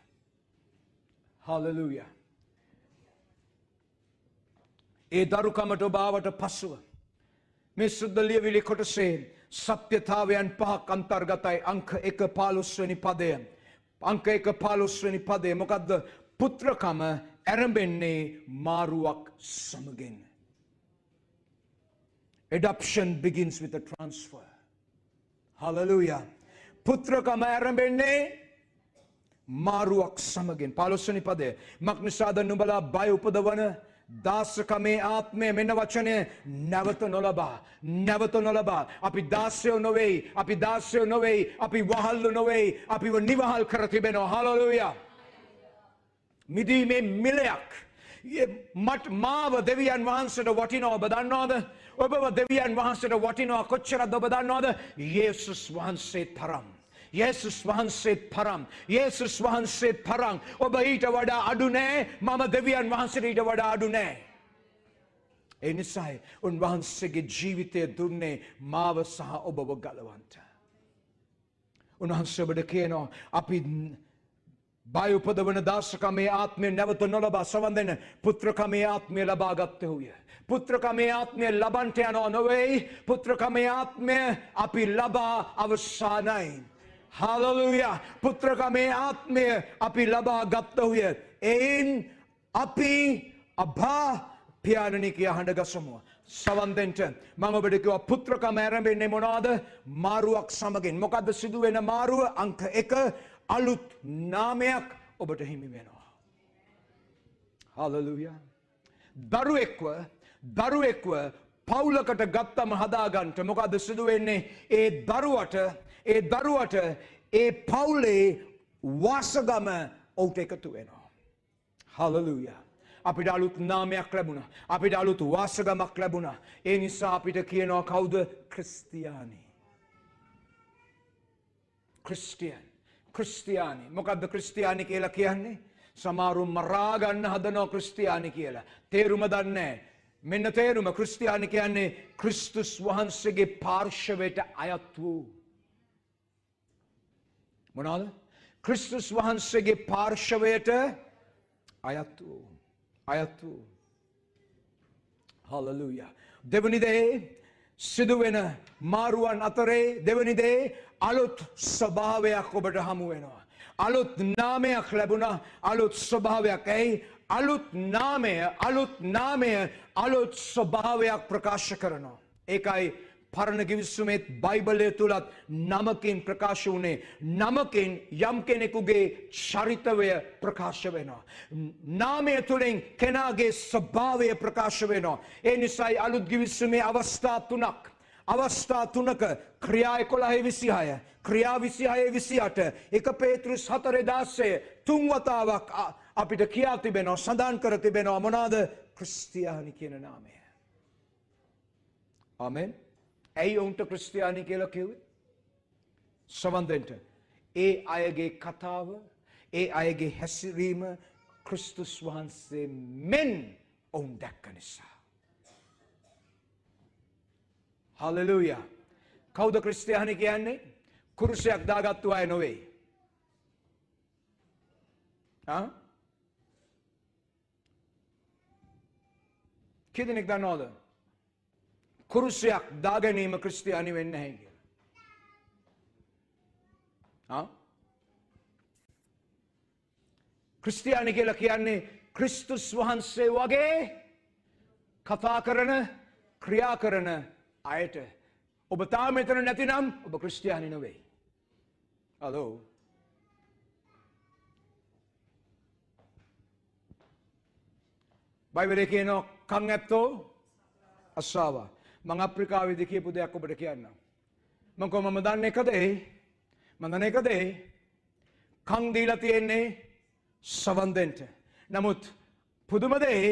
හාලෙලූයා. ඒ දරුකමට ඔබාවට පසුව මේ සුද්ධ ලියවිලි කොටසේ සත්‍යතාවයන් පහක් අන්තර්ගතයි. අංක එක පාලොස්වෙනි පදය. අංක එක පාලොස්වෙනි පදය මොකද්ද? පුත්‍රකම ඇරඹෙන්නේ මාරුවක් සමගින්. Adoption begins with a transfer. Hallelujah. පුත්‍රකම ඇරඹෙන්නේ මාරුවක් සමගින්. පාලොස්වෙනි පදය. මක්නිසාද නුඹලා බය උපදවන දාසකමේ ආත්මය මෙන්න වචනය නැවත නොලබා. නැවත නොලබා. අපි දාසයෝ නොවෙයි. අපි දාසයෝ නොවෙයි. අපි වහල්ලු නොවෙයි. අපිව නිවහල් කර තිබෙනවා. Hallelujah. මිදීමේ මිලයක්. මට මාව දෙවියන් වහන්සේට වටිනවා ඔබ දන්නවද? ඔබව දෙවියන් වහන්සේට වටිනවා කොච්චරද ඔබ දන්නවද? යේසුස් වහන්සේ තරම්. යේසුස් වහන්සේ තරම්. යේසුස් වහන්සේ තරම්. ඔබ ඊට වඩා අඩු නෑ. මම දෙවියන් වහන්සේට ඊට වඩා අඩු නෑ. ඒ නිසායි උන්වහන්සේගේ ජීවිතය දුන්නේ මාව සහ ඔබව ගලවන්ට. උන්වහන්සේ ඔබට කියනවා අපි බය උපදවන දාසකමේ ආත්මය නැවත නොලබා සවන් දෙන පුත්‍රකමේ ආත්මය ලබා ගත්තේය. පුත්‍රකමේ ආත්මය ලබන්ට යනවා නොවේ. පුත්‍රකමේ ආත්මය අපි ලබා අවසానයි. Hallelujah. පුත්‍රකමේ ආත්මය අපි ලබා ගත්තේය. එයින් අපි අභා පියාණනික යහඬ ගසමු. සවන් දෙන්න මම ඔබට කියව පුත්‍රකම ආරම්භෙන්නේ මොනවාද? මාරුවක් සමගින්. මොකද්ද සිදු වෙන මාරුව? අංක එක අලුත් නාමයක් ඔබට හිමි වෙනවා. Hallelujah. දරුවෙක්ව දරුවෙක්ව පවුලකට ගත්තම හදාගන්න මොකද සිදු වෙන්නේ? ඒ දරුවට ඒ දරුවට ඒ පවුලේ වාසගම ඔවුට එකතු වෙනවා. Hallelujah. අපිට අලුත් නාමයක් ලැබුණා. අපිට අලුත් වාසගමක් ලැබුණා. ඒ නිසා අපිට කියනවා කවුද? ක්‍රිස්තියානි. ක්‍රිස්තියානි. ක්‍රිස්තියානි. මොකද්ද ක්‍රිස්තියානි කියලා කියන්නේ? සමහරු මරා ගන්න හදනවා ක්‍රිස්තියානි කියලා. තේරුම දන්නේ නැහැ. මෙන්න තේරුම. ක්‍රිස්තියානි කියන්නේ ක්‍රිස්තුස් වහන්සේගේ පාර්ශවයට අයත් වූ. මොනවාද? ක්‍රිස්තුස් වහන්සේගේ පාර්ශවයට අයත් වූ. අයත් වූ. හලෙලූයා. දෙවනි දේ සිදුවෙන මාරුවන් අතරේ දෙවනි දේ අලුත් ස්වභාවයක් ඔබට හමු වෙනවා. අලුත් නාමයක් ලැබුණා. අලුත් ස්වභාවයක්. ඇයි? අලුත් නාමය අලුත් නාමය අලුත් ස්වභාවයක් ප්‍රකාශ කරනවා. ඒකයි පරණ ගිවිසුමේ බයිබලයේ තුලත් නමකින් ප්‍රකාශ වුණේ. නමකින් යම් කෙනෙකුගේ චරිතය ප්‍රකාශ වෙනවා. නාමය තුලින් කෙනාගේ ස්වභාවය ප්‍රකාශ වෙනවා. ඒ නිසායි අලුත් ගිවිසුමේ අවස්ථා තුනක් අවස්ථා තුනක ක්‍රියා එකොළහේ විසිහය ක්‍රියා විසිහය විසිඅට එක පේතෘස් හතර දාසය තුන් වතාවක් අපිට කියා තිබෙනවා, සඳහන් කර තිබෙනවා. මොනවාද? ක්‍රිස්තියානි කියන නාමය. ආමෙන්. ඇයි ඔවුන්ට ක්‍රිස්තියානි කියලා කිව්වේ? සමන්දෙන්ට ඒ අයගේ කතාව, ඒ අයගේ හැසිරීම ක්‍රිස්තුස් වහන්සේ මෙන් ඔවුන් දැක්ක නිසා. හලෙලූයා. කවුද ක්‍රිස්තියානි කියන්නේ? කුරුසයක් දාගත්තු අය නෙවෙයි. ආ? කීදෙනෙක් දන්නවද? කුරුසයක් දාගැනීම ක්‍රිස්තියානි වෙන්නේ නැහැ කියලා. ආ? ක්‍රිස්තියානි කියලා කියන්නේ ක්‍රිස්තුස් වහන්සේ වගේ කතා කරන, ක්‍රියා කරන අයට. ඔබ තාම මෙතන නැතිනම් ඔබ ක්‍රිස්තියානි නෙවෙයි. හලෝ. බයිබලයේ කියනවා කන් ඇත්තෝ අස්සාව. මම අප්‍රිකාවේදී කියපු දෙයක් ඔබට කියන්නම්. මම කොහොමද දන්නේ? එක දෙයි. මම දන්නේ එක දෙයි. කන් දීලා තියෙන්නේ සවන් දෙන්න. නමුත් පුදුම දෙයි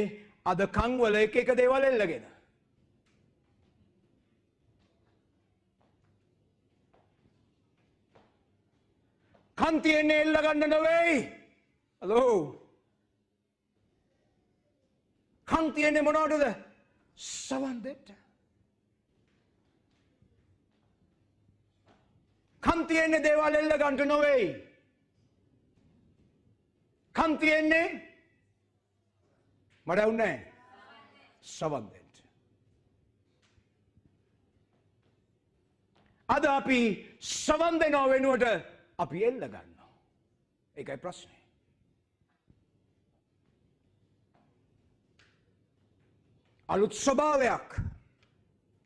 අද කන් වල එක එක දේවල් එල්ලගෙන. කන් තියෙන්නේ එල්ල ගන්න නෙවෙයි. හලෝ. කන් තියෙන්නේ මොනවටද? සවන් දෙට. කන් තියෙන්නේ දේවල් එල්ල ගන්න නෙවෙයි. කන් තියෙන්නේ මඩ උන්නේ සවන් දෙට. අද අපි සවන් දෙනව වෙනුවට අපි එල්ල ගන්නවා. ඒකයි ප්‍රශ්නේ. අලුත් ස්වභාවයක්.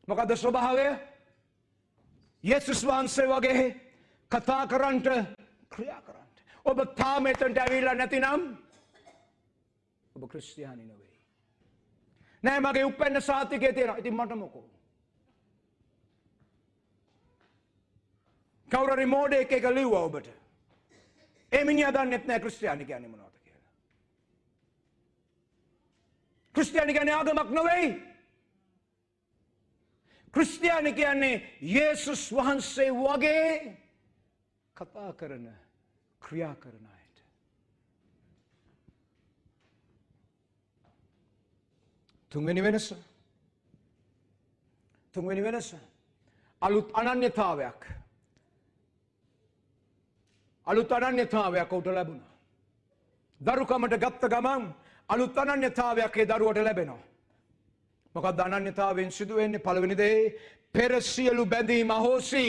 මොකද ස්වභාවය? යේසුස් වහන්සේ වගේ කතා කරන්ට, ක්‍රියා කරන්ට. ඔබ තාම එතනට ඇවිල්ලා නැතිනම් ඔබ ක්‍රිස්තියානි නෙවෙයි. නෑ මගේ උපන්න සාතිකයේ තියෙනවා. ඉතින් මට මොකෝ? කවුරු හරි මෝඩ එකක ලිව්වා ඔබට. ඒ මිනිහා දන්නෙත් නෑ ක්‍රිස්තියානි කියන්නේ මොනවද කියලා. ක්‍රිස්තියානි කියන්නේ ආගමක් නෙවෙයි. ක්‍රිස්තියානි කියන්නේ යේසුස් වහන්සේ වගේ කතා කරන, ක්‍රියා කරන අයට. තුන්වෙනි වෙනස. තුන්වෙනි වෙනස. අලුත් අනන්‍යතාවයක්. අලුත් අනන්‍යතාවයක් උට ලැබුණා. දරුකමට ගත්ත ගමන් අලුත් අනන්‍යතාවයක් ඒ දරුවට ලැබෙනවා. මොකක්ද අනන්‍යතාවයෙන් සිදු වෙන්නේ? පළවෙනි දේ පෙර සියලු බැඳීම් අහෝසි.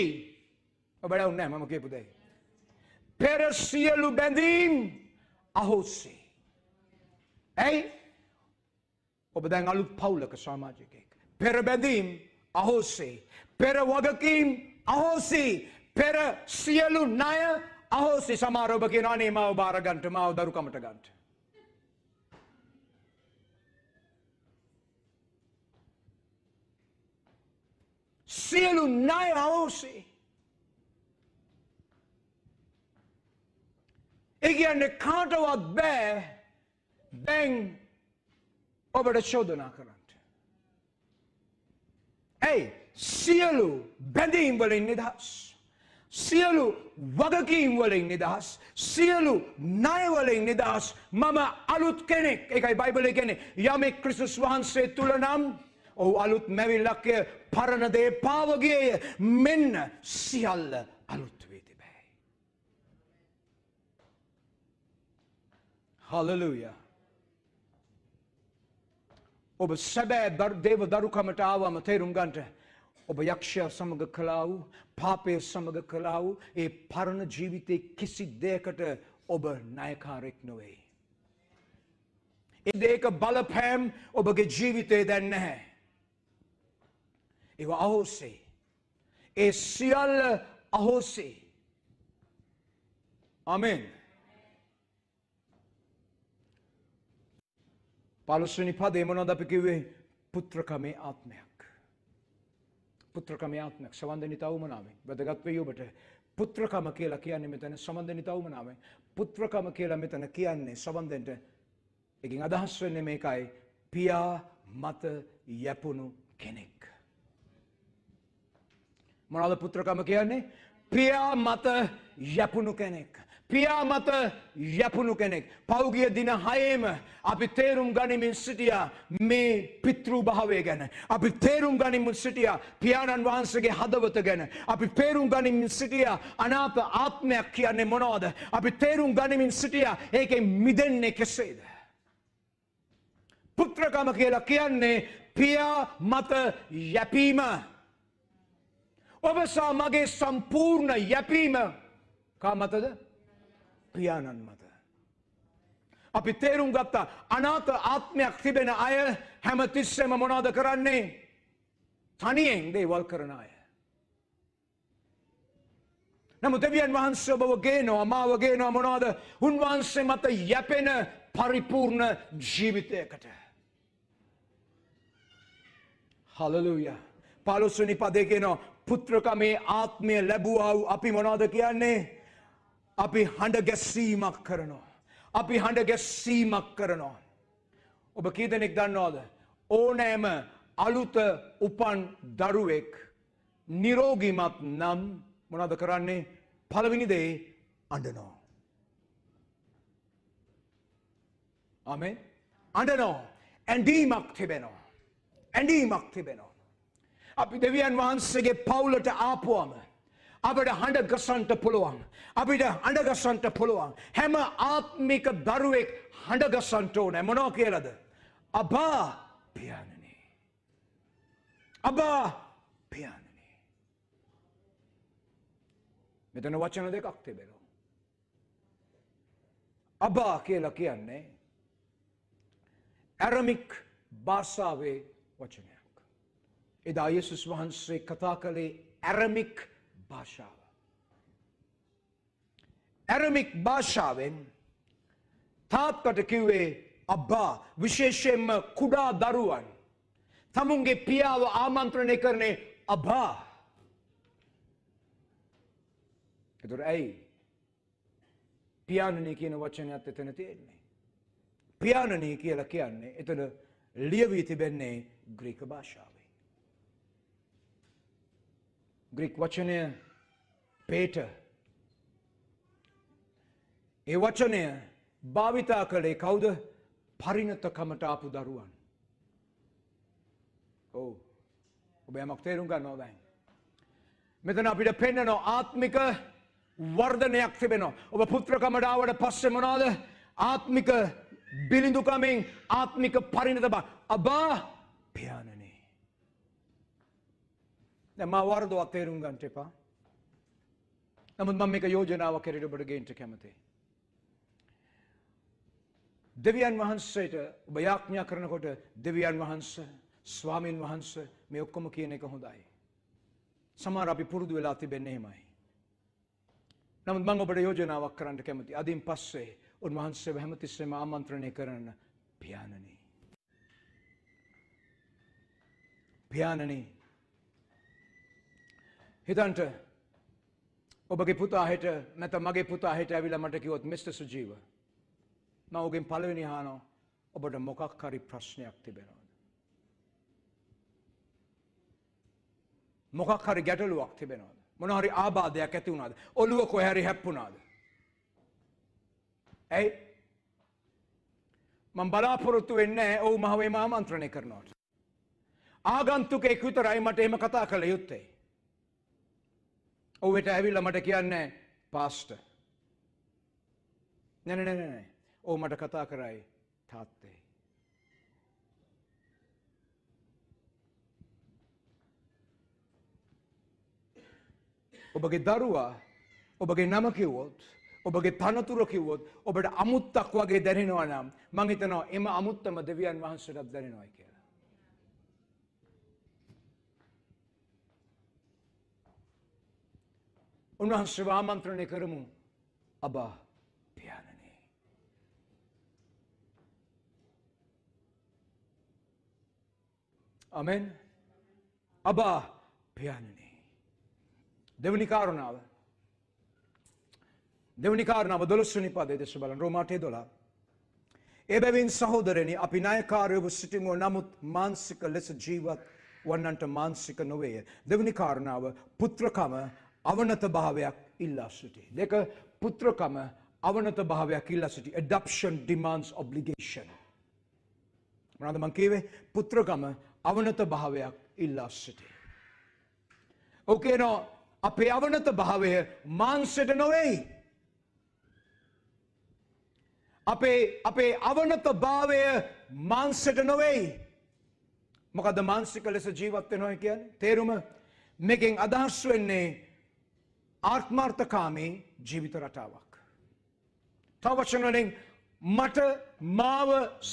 ඔබට උන්නේ මම කියපු දේ. පෙර සියලු බැඳීම් අහෝසි. ඇයි? ඔබ දැන් අලුත් පවුලක සමාජිකයෙක්. පෙර බැඳීම් අහෝසි. පෙර වගකීම් අහෝසි. පෙර සියලු ණය අහෝසි. සමහර ඔබ කියනවා නේ මාව බාර ගන්නට, මාව දරුකමට ගන්නට. සියලු ණය අහෝසි. ඒ කියන්නේ කාටවත් බෑ දැන් ඔබට චෝදනා කරන්නට. ඇයි සියලු බැඳීම් වලින් නිදහස්, සියලු වගකීම් වලින් නිදහස්, සියලු ණය වලින් නිදහස්. මම අලුත් කෙනෙක්. ඒකයි බයිබලයේ කියන්නේ යමෙක් ක්‍රිස්තුස් වහන්සේ තුල නම් ඔහු අලුත් මැවිල්ලක්, පරණ දේ පාව ගියේය, මෙන්න සියල්ල අලුත් වේ තිබේ. හalleluya. ඔබ සැබෑ දේව දරුකමට ආවම තේරුම් ගන්නට, ඔබ යක්ෂයා සමග කළා වූ, පාපය සමග කළා වූ ඒ පරණ ජීවිතයේ කිසි දෙයකට ඔබ ණයකාරෙක් නොවේ. ඒ දෙයක බලපෑම් ඔබගේ ජීවිතේ දැන් නැහැ. ඒව අහෝසි. ඒ සියල්ල අහෝසි. ආමෙන්. පාලොස්වෙනි පදේ මොනවද අපි කිව්වේ? පුත්‍රකමේ ආත්මයක්. පුත්‍රකමේ ආත්මයක් සම්බන්ධනිතා වුණාමේ වැදගත් වෙයි ඔබට. පුත්‍රකම කියලා කියන්නේ මෙතන සම්බන්ධනිතා වුණාමේ. පුත්‍රකම කියලා මෙතන කියන්නේ සම්බන්ධෙන්ට. ඒකෙන් අදහස් වෙන්නේ මේකයි, පියා මත යැපුණු කෙනෙක්. මොනවද පුත්‍රකම කියන්නේ? පියා මත යැපුණු කෙනෙක්. පියා මත යැපුණු කෙනෙක්. පෞගිය දින හයේම අපි තේරුම් ගනිමින් සිටියා මේ පිතෘභාවය ගැන. අපි තේරුම් ගනිමින් සිටියා පියාණන් වහන්සේගේ හදවත ගැන. අපි තේරුම් ගනිමින් සිටියා අනාථ ආත්මයක් කියන්නේ මොනවද. අපි තේරුම් ගනිමින් සිටියා ඒකෙන් මිදෙන්නේ කෙසේද. පුත්‍රකම කියලා කියන්නේ පියා මත යැපීම. ඔබ සා මගේ සම්පූර්ණ යැපීම කා මතද? පියාණන් මත. අපි තේරුම් ගත්තා අනාථ ආත්මයක් තිබෙන අය හැමතිස්සෙම මොනවද කරන්නේ? තනියෙන් දේවල් කරන අය. නමුත් දෙවියන් වහන්සේ ඔබව ගේනවා, මාව ගේනවා මොනවද? උන්වහන්සේ මත යැපෙන පරිපූර්ණ ජීවිතයකට. හalleluya. පාලොස්වෙනි පදේ කියනවා පුත්‍රකමේ ආත්මය ලැබුවා වූ අපි මොනවද කියන්නේ? අපි හඬ ගැසීමක් කරනවා. අපි හඬ ගැසීමක් කරනවා. ඔබ කී දෙනෙක් දන්නවද? ඕනෑම අලුත උපන් දරුවෙක් නිරෝගීමත් නම් මොනවද කරන්නේ? පළවෙනි දේ අඬනවා. ආමෙන්. අඬනවා. ඇඬීමක් තිබෙනවා. ඇඬීමක් තිබෙනවා. අපි දෙවියන් වහන්සේගේ පවුලට ආපුවම අපිට හඬ ගසන්ට පුළුවන්. අපිට හඬ ගසන්ට පුළුවන්. හැම ආත්මික දරුවෙක් හඬ ගසන්ට ඕනේ. මොනවා කියලාද? අබා පියාණනි. අබා පියාණනි. මෙතන වචන දෙකක් තිබෙනවා. අබා කියලා කියන්නේ ඇරමික් භාෂාවේ වචනයක්. එදා යේසුස් වහන්සේ කතා කළේ ඇරමික් භාෂාව. ඇරමික් භාෂාවෙන් තාත්තට කිව්වේ අබ්බා. විශේෂයෙන්ම කුඩා දරුවන් තමුන්ගේ පියාව ආමන්ත්‍රණය කරන්නේ අබ්බා. ඒතර ඇයි පියාණනි කියන වචනයත් එතන තියෙන්නේ? පියාණනි කියලා කියන්නේ එතන ලියවී තිබෙන්නේ ග්‍රීක භාෂාව. ග්‍රීක වචනය pater. ඒ වචනය භාවිතා කළේ කවුද? පරිණතකමට ආපු දරුවන්. ඔව්. ඔබ යමක් තේරුම් ගන්නවා දැන්. මෙතන අපිට පෙන්නන ආත්මික වර්ධනයක් තිබෙනවා. ඔබ පුත්‍රකමට ආවට පස්සේ මොනවාද? ආත්මික බිලිඳුකමෙන් ආත්මික පරිණත බව. අබා පියාණනි. දැන් මා වරදවා තේරුම් ගන්නට එපා. නමුත් මම මේක යෝජනාව කරලා ඔබට ගේන්න කැමතියි. දෙවියන් වහන්සේට ඔබ යාඥා කරනකොට දෙවියන් වහන්සේ, ස්වාමීන් වහන්සේ මේ ඔක්කොම කියන එක හොඳයි. සමහර අපි පුරුදු වෙලා තිබෙන්නේ එහෙමයි. නමුත් මම ඔබට යෝජනාවක් කරන්න කැමතියි. අදින් පස්සේ උන්වහන්සේව හැමතිස්සෙම ආමන්ත්‍රණය කරන පියාණනි. පියාණනි. හිතන්ට ඔබගේ පුතා හෙට නැත්නම් මගේ පුතා හෙට ඇවිල්ලා මට කිව්වොත් මිස්ටර් සුජීව, මම ඔගෙන් පළවෙනි අහනවා ඔබට මොකක් හරි ප්‍රශ්නයක් තිබෙනවද? මොකක් හරි ගැටලුවක් තිබෙනවද? මොන හරි ආබාධයක් ඇති වුණාද? ඔළුව කොහේ හරි හැප්පුණාද? ඇයි? මම බලාපොරොත්තු වෙන්නේ නැහැ ඔව් මහව එම ආමන්ත්‍රණය කරනවට. ආගන්තුකෙක් විතරයි මට එහෙම කතා කළ යුත්තේ. ඔව් ඒට ඇවිල්ලා මට කියන්නේ පාස්ටර්. නෑ නෑ නෑ නෑ. ඔව් මට කතා කරයි තාත්තේ. ඔබගේ දරුවා ඔබගේ නම කිව්වොත් ඔබගේ තනතුර කිව්වොත් ඔබට අමුත්තක් වගේ දැනෙනවා නම් මං හිතනවා එම අමුත්තම දෙවියන් වහන්සේටත් දැනෙනවායි කියලා. උන්වහන්සේ ආමන්ත්‍රණය කරමු අබා පියාණනි. ආමෙන්. අබා පියාණනි. දෙවනි කාරණාව දෙවනි කාරණාව දොළොස්වෙනි පදයේ දැස බලන්න රෝමාට දොළහ. එබැවින් සහෝදරනි අපි නායකාරයව සිටිමු නමුත් මානසික ලෙස ජීවත් වන්නන්ට මානසික නොවේය. දෙවනි කාරණාව පුත්‍රකම අවනත භාවයක් ඉල්ලා සිටි. දෙක පුත්‍රකම අවනත භාවයක් ඉල්ලා සිටි. adoption demands obligation. මොනවාද මං කියවේ? පුත්‍රකම අවනත භාවයක් ඉල්ලා සිටි. ඕකේ නෝ අපේ අවනත භාවය මාංශයට නොවේයි. අපේ අපේ අවනත භාවය මාංශයට නොවේයි. මොකද මානසික ලෙස ජීවත් වෙනවා කියන්නේ තේරුම මේකෙන් අදහස් වෙන්නේ ආත්මార్థකාමී ජීවිත රටාවක්. තව වචන වලින් මට මාව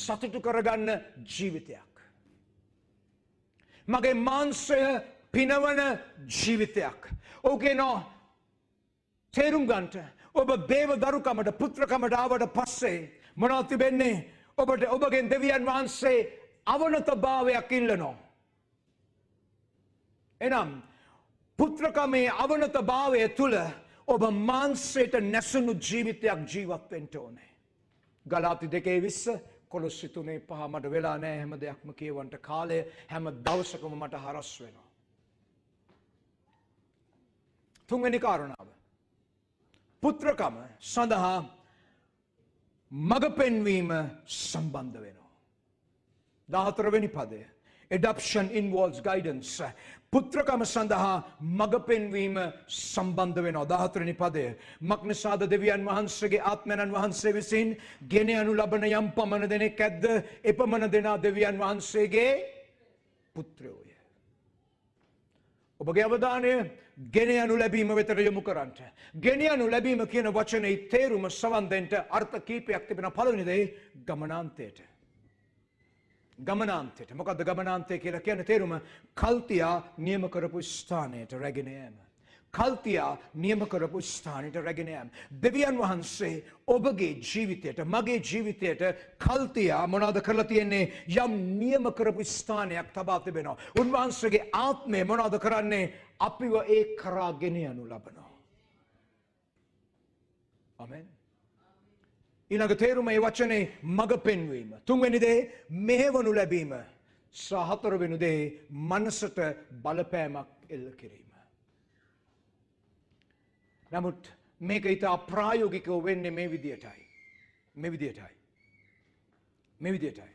සතුටු කරගන්න ජීවිතයක්. මගේ මාංශය පිනවන ජීවිතයක්. ඕකේ නෝ තේරුම් ගන්නට ඔබ බේව දරුකමට පුත්‍රකමට ආවට පස්සේ මොනවද තිබෙන්නේ? ඔබට ඔබගෙන් දෙවියන් වහන්සේ අවනතභාවයක් ඉල්ලනවා. එනම් පුත්‍රකමේ අවනතභාවය තුල ඔබ මාංශයට නැසුණු ජීවිතයක් ජීවත් වෙන්න ඕනේ. ගලාති දෙකේ විස්ස කොලොස්සෙ තුනේ පහ මට වෙලා නැහැ හැම දෙයක්ම කියවන්න කාලය හැම දවසකම මට හරස් වෙනවා. තුන්වෙනි කාරණාව පුත්‍රකම සඳහා මඟ පෙන්වීම සම්බන්ධ වෙනවා. දහතරවෙනි පදය adoption involves guidance. පුත්‍රකම සඳහා මඟ පෙන්වීම සම්බන්ධ වෙනවා. දහතරවෙනි පදය මක්නිසාද දෙවියන් වහන්සේගේ ආත්මයන් වහන්සේ විසින් ගෙන යනු ලබන යම් පමණ දෙනෙක් ඇද්ද එපමණ දෙනා දෙවියන් වහන්සේගේ පුත්‍රයෝය. ඔබගේ අවධානය ගෙන යනු ලැබීම වෙතට යොමු කරන්ට. ගෙන යනු ලැබීම කියන වචනේ තේරුම සවන් දෙන්නට අර්ථ කීපයක් තිබෙන. පළවෙනි දේ ගමනාන්තයට. ගමනාන්තයට. මොකද්ද ගමනාන්තය කියලා කියන්නේ? තේරුම කල්තියා නියම කරපු ස්ථානයට රැගෙන යෑම. කල්තියා නියම කරපු ස්ථානයට රැගෙන යෑම. දෙවියන් වහන්සේ ඔබගේ ජීවිතයට මගේ ජීවිතයට කල්තියා මොනවද කරලා තියෙන්නේ? යම් නියම කරපු ස්ථානයක් තබා තිබෙනවා. උන්වහන්සේගේ ආත්මය මොනවද කරන්නේ? අපිව ඒ කරා ගෙන යනු ලබනවා. ආමෙන්. ඊළඟ තේරුම මේ වචනේ මඟ පෙන්වීම. තුන්වෙනි දේ මෙහෙවනු ලැබීම. සහ හතරවෙනි දේ මනසට බලපෑමක් එල්ල කිරීම. නමුත් මේක ඉතා ප්‍රායෝගිකව වෙන්නේ මේ විදියටයි. මේ විදියටයි. මේ විදියටයි.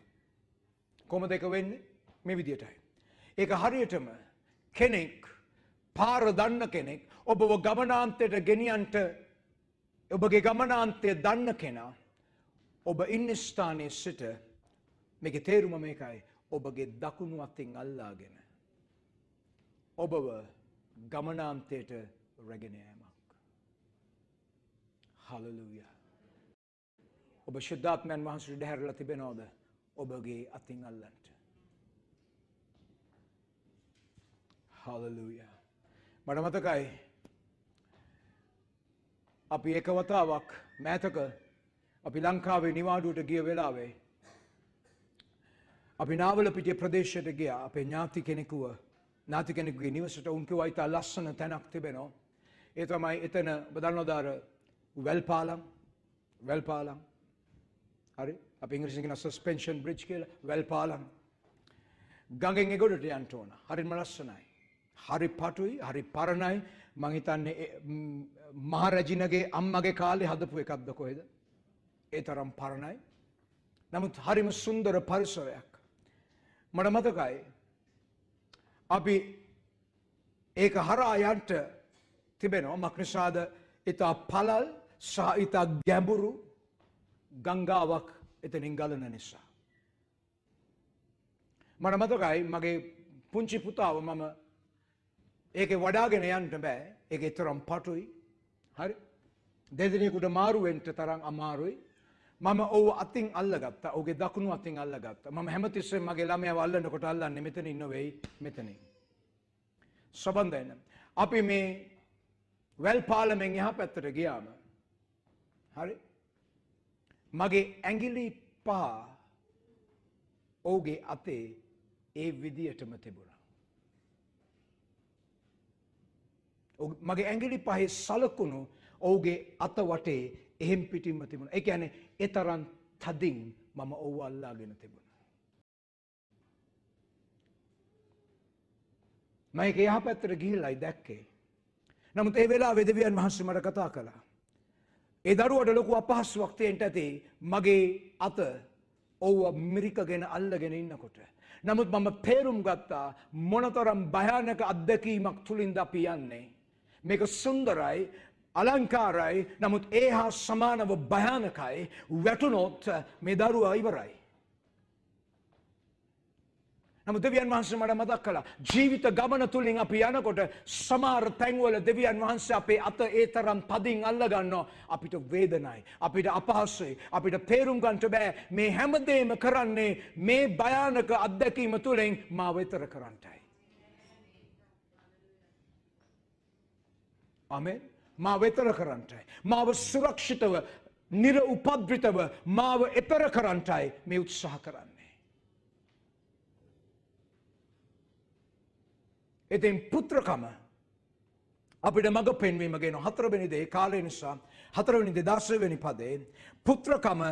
කොහොමද ඒක වෙන්නේ? මේ විදියටයි. ඒක හරියටම කෙනෙක් පාර දන්න කෙනෙක් ඔබව ගමනාන්තයට ගෙනියන්ට ඔබගේ ගමනාන්තය දන්න කෙනා ඔබ ඉන්න ස්ථානයේ සිට මේකේ තේරුම මේකයි ඔබගේ දකුණු අතින් අල්ලාගෙන ඔබව ගමනාන්තයට රැගෙන යෑමක්. හලෙලූයා. ඔබ ශුද්ධාත්මයන් වහන්සේට දැහැරලා තිබෙනවද ඔබගේ අතින් අල්ලන්නට? හලෙලූයා. මට මතකයි අපි එක වතාවක් මෑතක අපි ලංකාවේ නිවාඩුවට ගිය වෙලාවේ අපි නාවලපිටිය ප්‍රදේශයට ගියා. අපේ ඥාති කෙනෙකුව ඥාති කෙනෙකුගේ නිවසට උන් කිව්වා ඉතා ලස්සන තැනක් තිබෙනවා. ඒ තමයි එතන බදල්නෝදාර වැල්පාලම්. වැල්පාලම්. හරි අපි ඉංග්‍රීසියෙන් කියන සස්පෙන්ෂන් බ්‍රිජ් කියලා, වැල් පාලම්. ගඟෙන් එගොඩට යන්න ඕන. හරිම ලස්සනයි. හරි පටුයි, හරි පරණයි. මං හිතන්නේ මහරජිනගේ අම්මගේ කාලේ හදපු එකක්ද කොහෙද? ඒ තරම් පරණයි. නමුත් හරිම සුන්දර පරිසරයක්. මට මතකයි අපි ඒක හරහා යන්න තිබෙනවා. මක්නිසාද ඉතා පළල් සහ ඉතා ගැඹුරු ගංගාවක් එතනින් ගලන නිසා. මට මතකයි මගේ පුංචි පුතාව මම ඒක වඩාගෙන යන්න බෑ. ඒක තරම් පටුයි. හරි. දෙදෙනෙකුට මාරුවෙන්න තරම් අමාරුයි. මම ඔව් අතින් අල්ලගත්තා. ඔහුගේ දකුණු අතින් අල්ලගත්තා. මම හැමතිස්සෙම මගේ ළමයාව අල්ලනකොට අල්ලන්නේ මෙතනින් නෙවෙයි, මෙතනින්. සබන්දෙන් අපි මේ වැල් පාලමෙන් එහා පැත්තට ගියාම හරි මගේ ඇඟිලි පහ ඔහුගේ අතේ ඒ විදියටම තිබුණා. මගේ ඇඟිලි පහේ සලකුණු ඔහුගේ අත වටේ එහෙම් පිටින්ම තිබුණා. ඒ කියන්නේ ඒ තරම් තදින් මම ඔහුව අල්ලාගෙන තිබුණා. මම ඒක එහා පැත්තට ගිහිල්ලායි දැක්කේ. නමුත් ඒ වෙලාවේ දෙවියන් වහන්සේ මට කතා කළා. ඒ දරුවට ලොකු අපහසුාවක් තියෙන්න ඇති මගේ අත ඔව්ව මිරිකගෙන අල්ලගෙන ඉන්නකොට. නමුත් මම තේරුම් ගත්තා මොනතරම් භයානක අත්දැකීමක් තුලින්ද අපි යන්නේ. මේක සුන්දරයි, අලංකාරයි, නමුත් ඒ හා සමානව භයානකයි. වැටුනොත් මේ දරුවා ඉවරයි. නමුත් දෙවියන් වහන්සේ මට මතක් කළා ජීවිත ගමන තුලින් අපි යනකොට සමහර තැන්වල දෙවියන් වහන්සේ අපේ අත ඒ තරම් පදින් අල්ලගන්නවා. අපිට වේදනයි, අපිට අපහසුයි, අපිට තේරුම් ගන්නට බෑ මේ හැමදේම කරන්නේ මේ භයානක අත්දැකීම තුලින් මාව එතර කරන්නටයි. ආමෙන්. මාව එතර කරන්නටයි. මාව සුරක්ෂිතව, නිර්උපද්‍රිතව මාව එතර කරන්නටයි මේ උත්සාහ කරන්නේ. ඉතින් පුත්‍රකම අපිට මඟ පෙන්වීම ගැන හතරවෙනි දේ කාලය නිසා හතරවෙනි දේ දහසය වෙනි පදේ පුත්‍රකම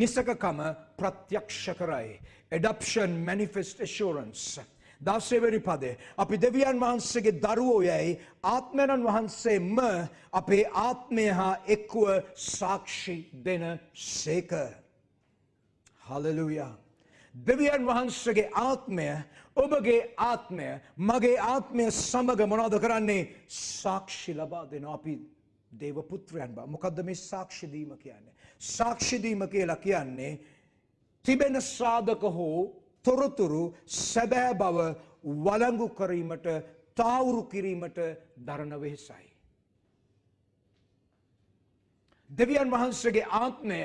නිසකකම ප්‍රත්‍යක්ෂ කරයි. Adoption manifest assurance. දහසය වෙනි පදේ අපි දෙවියන් වහන්සේගේ දරුවෝ යයි ආත්මයන් වහන්සේම අපේ ආත්මය හා එක්ව සාක්ෂි දෙන සේක. හලෙලූයා. දෙවියන් වහන්සේගේ ආත්මය ඔබගේ ආත්මය මගේ ආත්මය සමග මොනවද කරන්නේ? සාක්ෂි ලබා දෙනවා. අපි දේව පුත්‍රයන් බව. මොකද්ද මේ සාක්ෂි දීම කියන්නේ? සාක්ෂි දීම කියලා කියන්නේ තිබෙන සාධක හෝ තොරතුරු සැබෑ බව වළංගු කිරීමට, තාවුරු කිරීමට දරන වෙහසයි. දෙවියන් වහන්සේගේ ආත්මය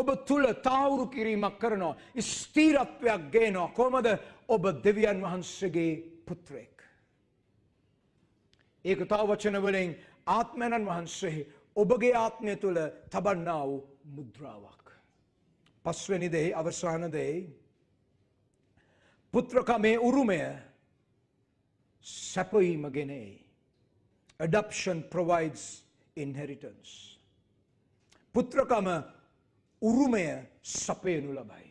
ඔබ තුල තාවුරු කිරීමක් කරනවා, ස්ථිරත්වයක් ගේනවා. කොහොමද? ඔබ දෙවියන් වහන්සේගේ පුත්‍රයෙක්. ඒක තව වචන වලින් ආත්මයන් වහන්සේ ඔබගේ ආත්මය තුල තබන්නා වූ මුද්‍රාවක්. පස්වෙනි දේ අවසාන දේ පුත්‍රකමේ උරුමය සැපයීම ගෙනේ. Adoption provides inheritance. පුත්‍රකම උරුමය සපයනු ලබයි.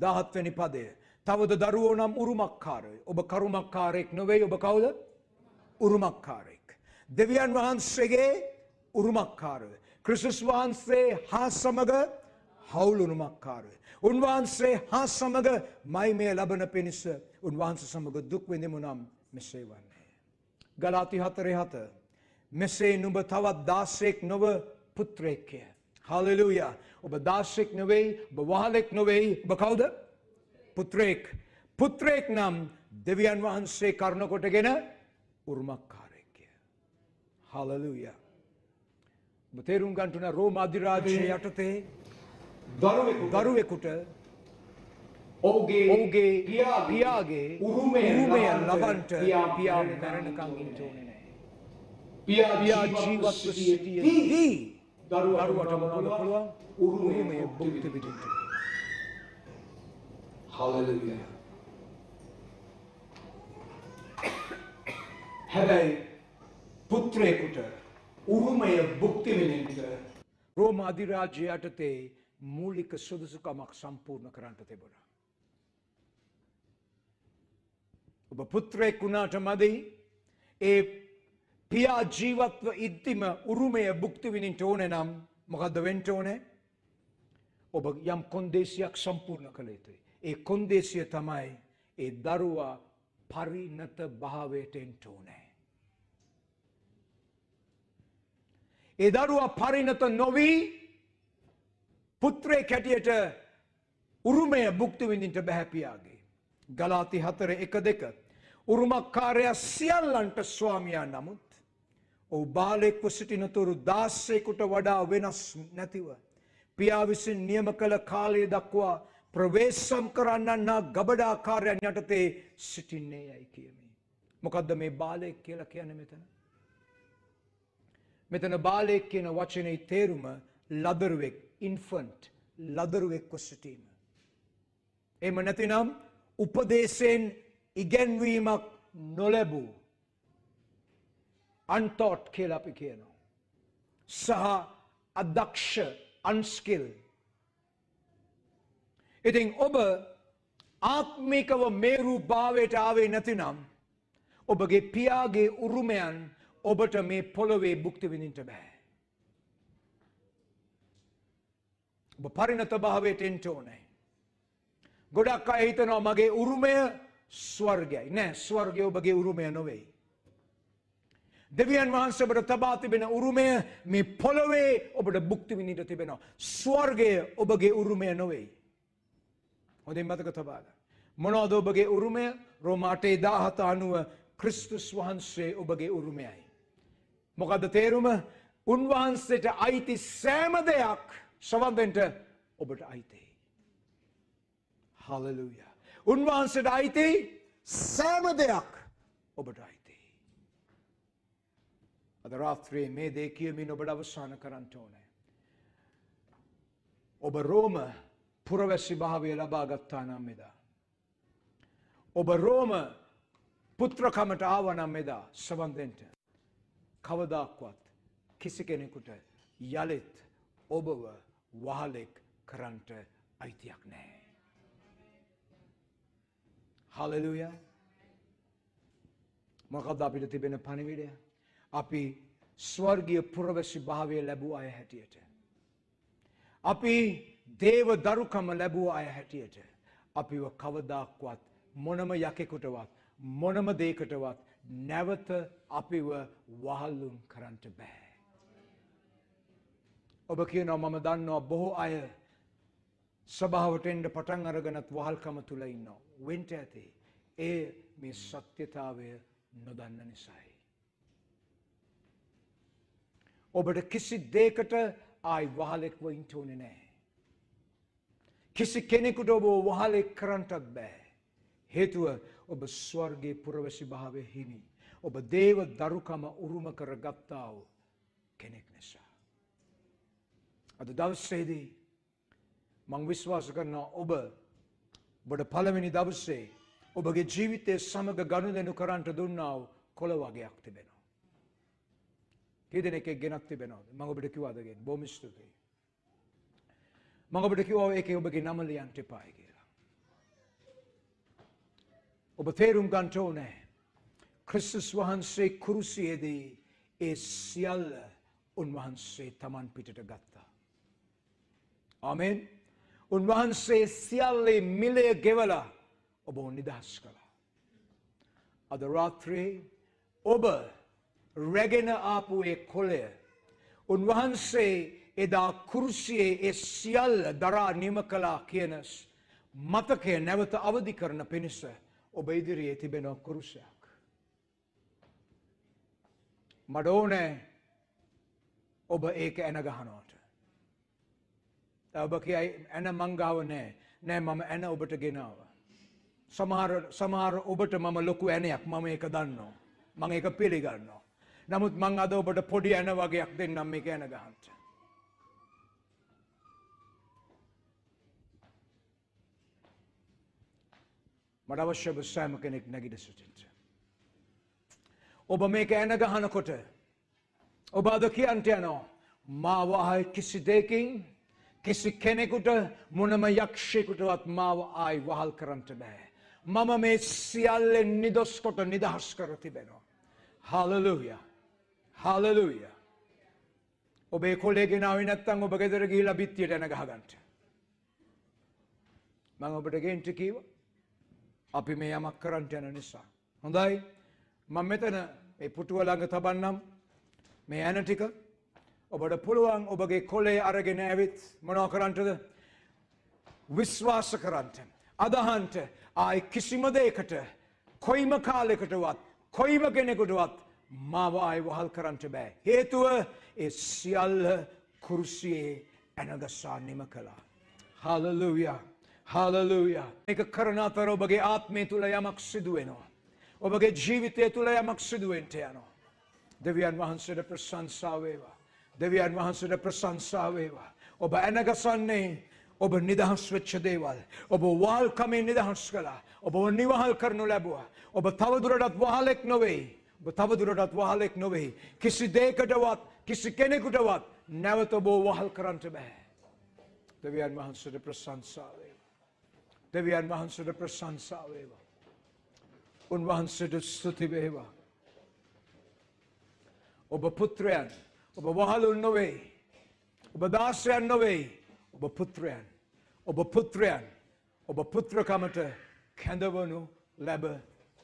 දහත්වෙනි පදය තවද දරුවෝ නම් උරුමක්කාරයෝ. ඔබ කරුමක්කාරයෙක් නොවෙයි. ඔබ කවුද? උරුමක්කාරයෙක්. දෙවියන් වහන්සේගේ උරුමක්කාරයෝ. ක්‍රිස්තුස් වහන්සේ හා සමග හවුලුනුමක්කාරයෝ. උන්වහන්සේ හා සමග මහිමය ලබන පිණිස උන්වහන්සේ සමග දුක් විඳිමු නම් මෙසේ වන්නේ. ගලාති හතරේ හත මෙසේ නුඹ තවත් දාසයෙක් නොව පුත්‍රයෙක්ය. හලෙලූයා. ඔබ දාසෙක් නොවෙයි, ඔබ වහලෙක් නොවෙයි. ඔබ කවුද? පුත්‍රයෙක්. පුත්‍රයෙක් නම් දෙවියන් වහන්සේ කරුණ කොටගෙන උරුමකාරයෙක්ය. හලෙලූයා. ඔබ තේරුම් ගන්නට රෝම අධිරාජ්‍යය යටතේ දරුවෙකුට ඔහුගේ ඔහුගේ පියාගේ උරුමය ලබන්නට පියාම මරණකම් ඉන්න ඕනේ නැහැ. පියා ජීවත් සිටියේදී දරුවට මොනවද පුළුවන්? උරුමයේ භුක්ති විඳින්න. හලෙලූයා. හැබැයි පුත්‍රයෙකුට උරුමයේ භුක්ති විඳින්න රෝම අධිරාජ්‍යය යටතේ මූලික සුදුසුකමක් සම්පූර්ණ කරන්නට තිබුණා. ඔබ පුත්‍රයෙක් වුණාට මදි ඒ පියා ජීවත්ව ඉද්දිම උරුමය භුක්ති විඳින්න ඕනේ නම් මොකද්ද වෙන්න ඕනේ? ඔබ යම් කොන්දේසියක් සම්පූර්ණ කළ යුතුයි. ඒ කොන්දේසිය තමයි ඒ දරුවා පරිණත භාවයට එන්න ඕනේ. ඒ දරුවා පරිණත නොවි පුත්‍රයෙක් හැටියට උරුමය භුක්ති විඳින්න බෑ පියාගේ. ගලාති හතර එක දෙක උරුමකාරයා සියල්ලන්ට ස්වාමියා නමුත් ඔහු බාලයෙක්ව සිටිනතුරු දාසයෙකුට වඩා වෙනස් නැතිව පියා විසින් නියම කළ කාලය දක්වා ප්‍රවේශම් කරන්නා ගබඩාකාරයන් යටතේ සිටින්නේ යයි කියමි. මොකද්ද මේ බාලයෙක් කියලා කියන්නේ මෙතන? මෙතන බාලයෙක් කියන වචනේ තේරුම ලදරුවෙක්, ඉන්ෆන්ට්, ලදරුවෙක්ව සිටීම. එහෙම නැතිනම් උපදේශයෙන් ඉගැන්වීමක් නොලැබූ අන්තෝට් කියලා අපි කියනවා. සහ අදක්ෂ, අන්ස්කිල්. ඉතින් ඔබ ආත්මිකව මේරු භාවයට ආවේ නැතිනම් ඔබගේ පියාගේ උරුමයන් ඔබට මේ පොළොවේ භුක්ති විඳින්න බෑ. ඔබ පරිණත භාවයට එන්න ඕනේ. ගොඩක් අය හිතනවා මගේ උරුමය ස්වර්ගයයි. නෑ, ස්වර්ගය ඔබගේ උරුමය නොවේ. දෙවියන් වහන්සේ ඔබට තබා තිබෙන උරුමය මේ පොළොවේ ඔබට භුක්ති විඳින්න තිබෙනවා. ස්වර්ගය ඔබගේ උරුමය නොවේ. හොඳින් මතක තබාගන්න. මොනවද ඔබගේ උරුමය? රෝම අට දහසට අනුව ක්‍රිස්තුස් වහන්සේ ඔබගේ උරුමයයි. මොකද්ද තේරුම? උන්වහන්සේට අයිති සෑම දෙයක් සවන් දෙන්න ඔබට අයිතියි. Hallelujah. උන්වහන්සේට අයිති සෑම දෙයක් ඔබට අයිතියි. අද රාත්‍රියේ මේ දේ කියමින් ඔබට අවසන් කරන්න ඕනේ. ඔබ රෝම පුරවැසි භාවය ලබා ගත්තා නම් එදා. ඔබ රෝම පුත්‍රකමට ආවා නම් එදා සවන් දෙන්න. කවදාක්වත් කිසි කෙනෙකුට යලෙත් ඔබව වහලෙක් කරන්නට අයිතියක් නැහැ. Hallelujah. මොකද අපිට තිබෙන පණිවිඩය? අපි ස්වර්ගීය පුරවැසි භාවය ලැබුව අය හැටියට, අපි දේව දරුකම ලැබුව අය හැටියට අපිව කවදාක්වත් මොනම යකෙකුටවත් මොනම දෙයකටවත් නැවත අපිව වහලුම් කරන්නට බෑ. ඔබ කියනවා මම දන්නවා බොහෝ අය සභාවට එන්න පටන් අරගෙනත් වහල්කම තුල ඉන්නවා. වෙන්න ඇති ඒ මේ සත්‍යතාවය නොදන්න නිසායි. ඔබට කිසි දෙයකට ආයි වහලෙක්ව ඉන්න ඕනේ නැහැ. කිසි කෙනෙකුට ඔබ වහලෙක් කරන්නත් බෑ. හේතුව ඔබ ස්වර්ගයේ පුරවැසි භාවයේ හිමි. ඔබ දේව දරුකම උරුම කරගත්තා වූ කෙනෙක් නිසා. අද දවසේදී මං විශ්වාස කරනවා ඔබ ඔබට පළවෙනි දවසේ ඔබගේ ජීවිතයේ සමග ගනුදෙනු කරන්න දුන්නා වූ කොළ වගයක් තිබෙනවා. කී දෙනෙක් ගෙනත් තිබෙනවද? මම ඔබට කිව්වාද ගෙන? බොහොම ස්තුතියි. මම ඔබට කිව්වා ඒකේ ඔබගේ නම ලියන්න එපායි කියලා. ඔබ තේරුම් ගන්න ඕනේ ක්‍රිස්තුස් වහන්සේ කුරුසියේදී ඒ සියල්ල උන්වහන්සේ Taman පිටට ගත්තා. ආමෙන්. උන්වහන්සේ සියල්ලේ මිලය ගෙවලා ඔබ නිදහස් කළා. අද රාත්‍රියේ ඔබ රැගෙන ආපු ඒ කොළය උන්වහන්සේ එදා කුරුසියේ ඒ සියල්ල දරා නිම කළා කියන මතකය නැවත අවදි කරන පිණිස ඔබ ඉදිරියේ තිබෙන කුරුසයක්. මට ඕනේ ඔබ ඒක එන ගහනවට. ඔබ කියයි ඇන මංගාව නෑ නෑ මම ඇන ඔබට ගෙනාව. සමහර සමහර ඔබට මම ලොකු ඇනයක්, මම ඒක දන්නවා, මම ඒක පිළිගන්නවා. නමුත් මං අද ඔබට පොඩි ඇන වගේක් දෙන්නම් මේක ඇන ගහන්න. මට අවශ්‍ය ඔබ සෑම කෙනෙක් නැගිට සිටින්න. ඔබ මේක ඇන ගහනකොට ඔබ අද කියන්ට යනවා මාව ආයි කිසි දෙකින් කිසි කෙනෙකුට මොනම යක්ෂයෙකුටවත් මාව ආයි වහල් කරන්නට බෑ. මම මේ සියල්ලෙන් නිදොස් කොට නිදහස් කර තිබෙනවා. හාලෙලූයා. හාලෙලූයා. ඔබේ කොලේගෙන ආවේ නැත්නම් ඔබ ගෙදර ගිහිලා බිත්තියට එන ගහ ගන්නට. මම ඔබට ගෙන්ට කිව්වා අපි මේ යමක් කරන්න යන නිසා. හොඳයි. මම මෙතන මේ පුටුව ළඟ තබන්නම්. මේ ඇන ටික ඔබට පුළුවන් ඔබගේ කොලේ අරගෙන ඇවිත් මොනවා කරන්නද? විශ්වාස කරන්නට. අදහන්ට ආයි කිසිම දෙයකට කොයිම කාලයකටවත් කොයිම කෙනෙකුටවත් මාව ආයි වහල් කරන්නට බෑ. හේතුව ඒ සියල්ල කුරුසියේ ඇනගසා නිම කළා. හාලෙලූයා. හාලෙලූයා. මේක කරන අතර ඔබගේ ආත්මය තුල යමක් සිදු වෙනවා. ඔබගේ ජීවිතය තුල යමක් සිදු වෙන්නට යනවා. දෙවියන් වහන්සේට ප්‍රශංසා වේවා. දෙවියන් වහන්සේට ප්‍රශංසා වේවා. ඔබ ඇනගසන්නේ ඔබ නිදහස් වෙච්ච දේවල්. ඔබ වහල්කමෙන් නිදහස් කළා. ඔබ නිවහල් කරනු ලැබුවා. ඔබ තවදුරටත් වහලෙක් නොවේ. ඔබ තවදුරටත් වහලෙක් නොවේ. කිසි දෙයකටවත් කිසි කෙනෙකුටවත් නැවත ඔබ වහල් කරන්නට බෑ. දෙවියන් වහන්සේට ප්‍රශංසා වේවා. දෙවියන් වහන්සේට ප්‍රශංසා වේවා. උන්වහන්සේට ස්තුති වේවා. ඔබ පුත්‍රයන්, ඔබ වහලුන් නොවේ. ඔබ දාසයන් නොවේ. ඔබ පුත්‍රයන්. ඔබ පුත්‍රයන් ඔබ පුත්‍රකමට කැඳවනු ලැබ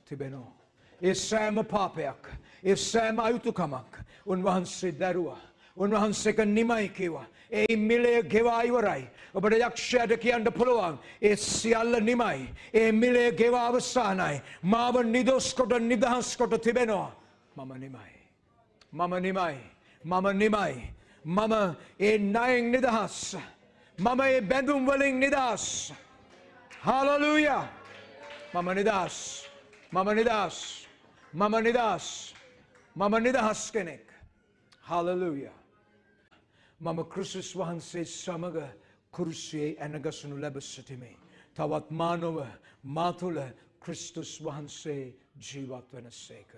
තිබෙනවා. ඒ සෑම පාපයක්, ඒ සෑම අයුතුකමක් උන්වහන්සේ දරුවා. උන්වහන්සේක නිමයි කියවා. ඒ මිලය ගෙවා ඉවරයි. ඔබට යක්ෂයාට කියන්න පුළුවන් ඒ සියල්ල නිමයි. ඒ මිලය ගෙවා අවසානයි. මාව නිදොස් කොට නිදහස් කොට තිබෙනවා. මම නිමයි. මම නිමයි. මම නිමයි. මම ඒ ණයෙන් නිදහස්. මම ඒ බැඳුම් වලින් නිදහස්. හාලෙලූයා. මම නිදහස්. මම නිදහස්. මම නිදහස්. මම නිදහස් කෙනෙක්. හාලෙලූයා. මම ක්‍රිස්තුස් වහන්සේ සමග කුරුසියේ ඇනගසනු ලැබ සිටිමි. තවත් මානව මා තුළ ක්‍රිස්තුස් වහන්සේ ජීවත් වනසේක.